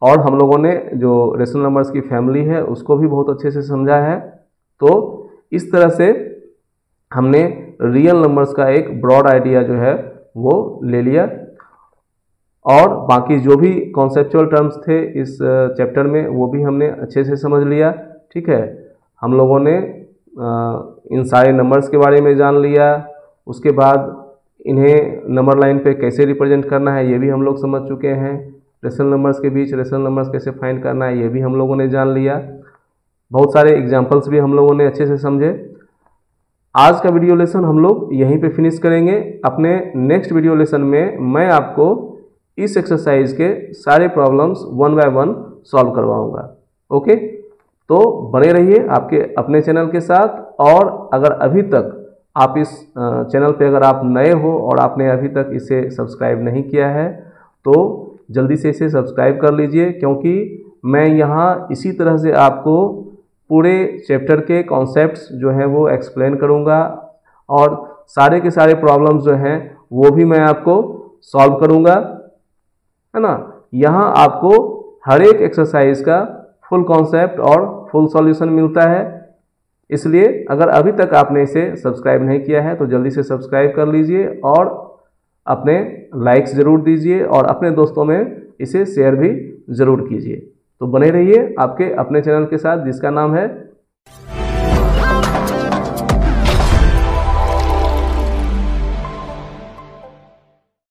और हम लोगों ने जो रेशनल नंबर्स की फैमिली है उसको भी बहुत अच्छे से समझा है। तो इस तरह से हमने रियल नंबर्स का एक ब्रॉड आइडिया जो है वो ले लिया, और बाकी जो भी कॉन्सेप्चुअल टर्म्स थे इस चैप्टर में वो भी हमने अच्छे से समझ लिया, ठीक है। हम लोगों ने इन सारे नंबर्स के बारे में जान लिया, उसके बाद इन्हें नंबर लाइन पे कैसे रिप्रेजेंट करना है ये भी हम लोग समझ चुके हैं, रेशनल नंबर्स के बीच रेशनल नंबर्स कैसे फाइंड करना है ये भी हम लोगों ने जान लिया, बहुत सारे एग्जाम्पल्स भी हम लोगों ने अच्छे से समझे। आज का वीडियो लेसन हम लोग यहीं पर फिनिश करेंगे। अपने नेक्स्ट वीडियो लेसन में मैं आपको इस एक्सरसाइज के सारे problems one by one solve करवाऊंगा, ओके। तो बने रहिए आपके अपने चैनल के साथ, और अगर अभी तक आप इस चैनल पे अगर आप नए हो और आपने अभी तक इसे सब्सक्राइब नहीं किया है तो जल्दी से इसे सब्सक्राइब कर लीजिए, क्योंकि मैं यहाँ इसी तरह से आपको पूरे चैप्टर के कॉन्सेप्ट्स जो हैं वो एक्सप्लेन करूँगा और सारे के सारे प्रॉब्लम्स जो हैं वो भी मैं आपको सॉल्व करूँगा, है ना। यहाँ आपको हर एक एक्सरसाइज का फुल कॉन्सेप्ट और फुल सॉल्यूशन मिलता है, इसलिए अगर अभी तक आपने इसे सब्सक्राइब नहीं किया है तो जल्दी से सब्सक्राइब कर लीजिए और अपने लाइक्स ज़रूर दीजिए और अपने दोस्तों में इसे शेयर भी ज़रूर कीजिए। तो बने रहिए आपके अपने चैनल के साथ जिसका नाम है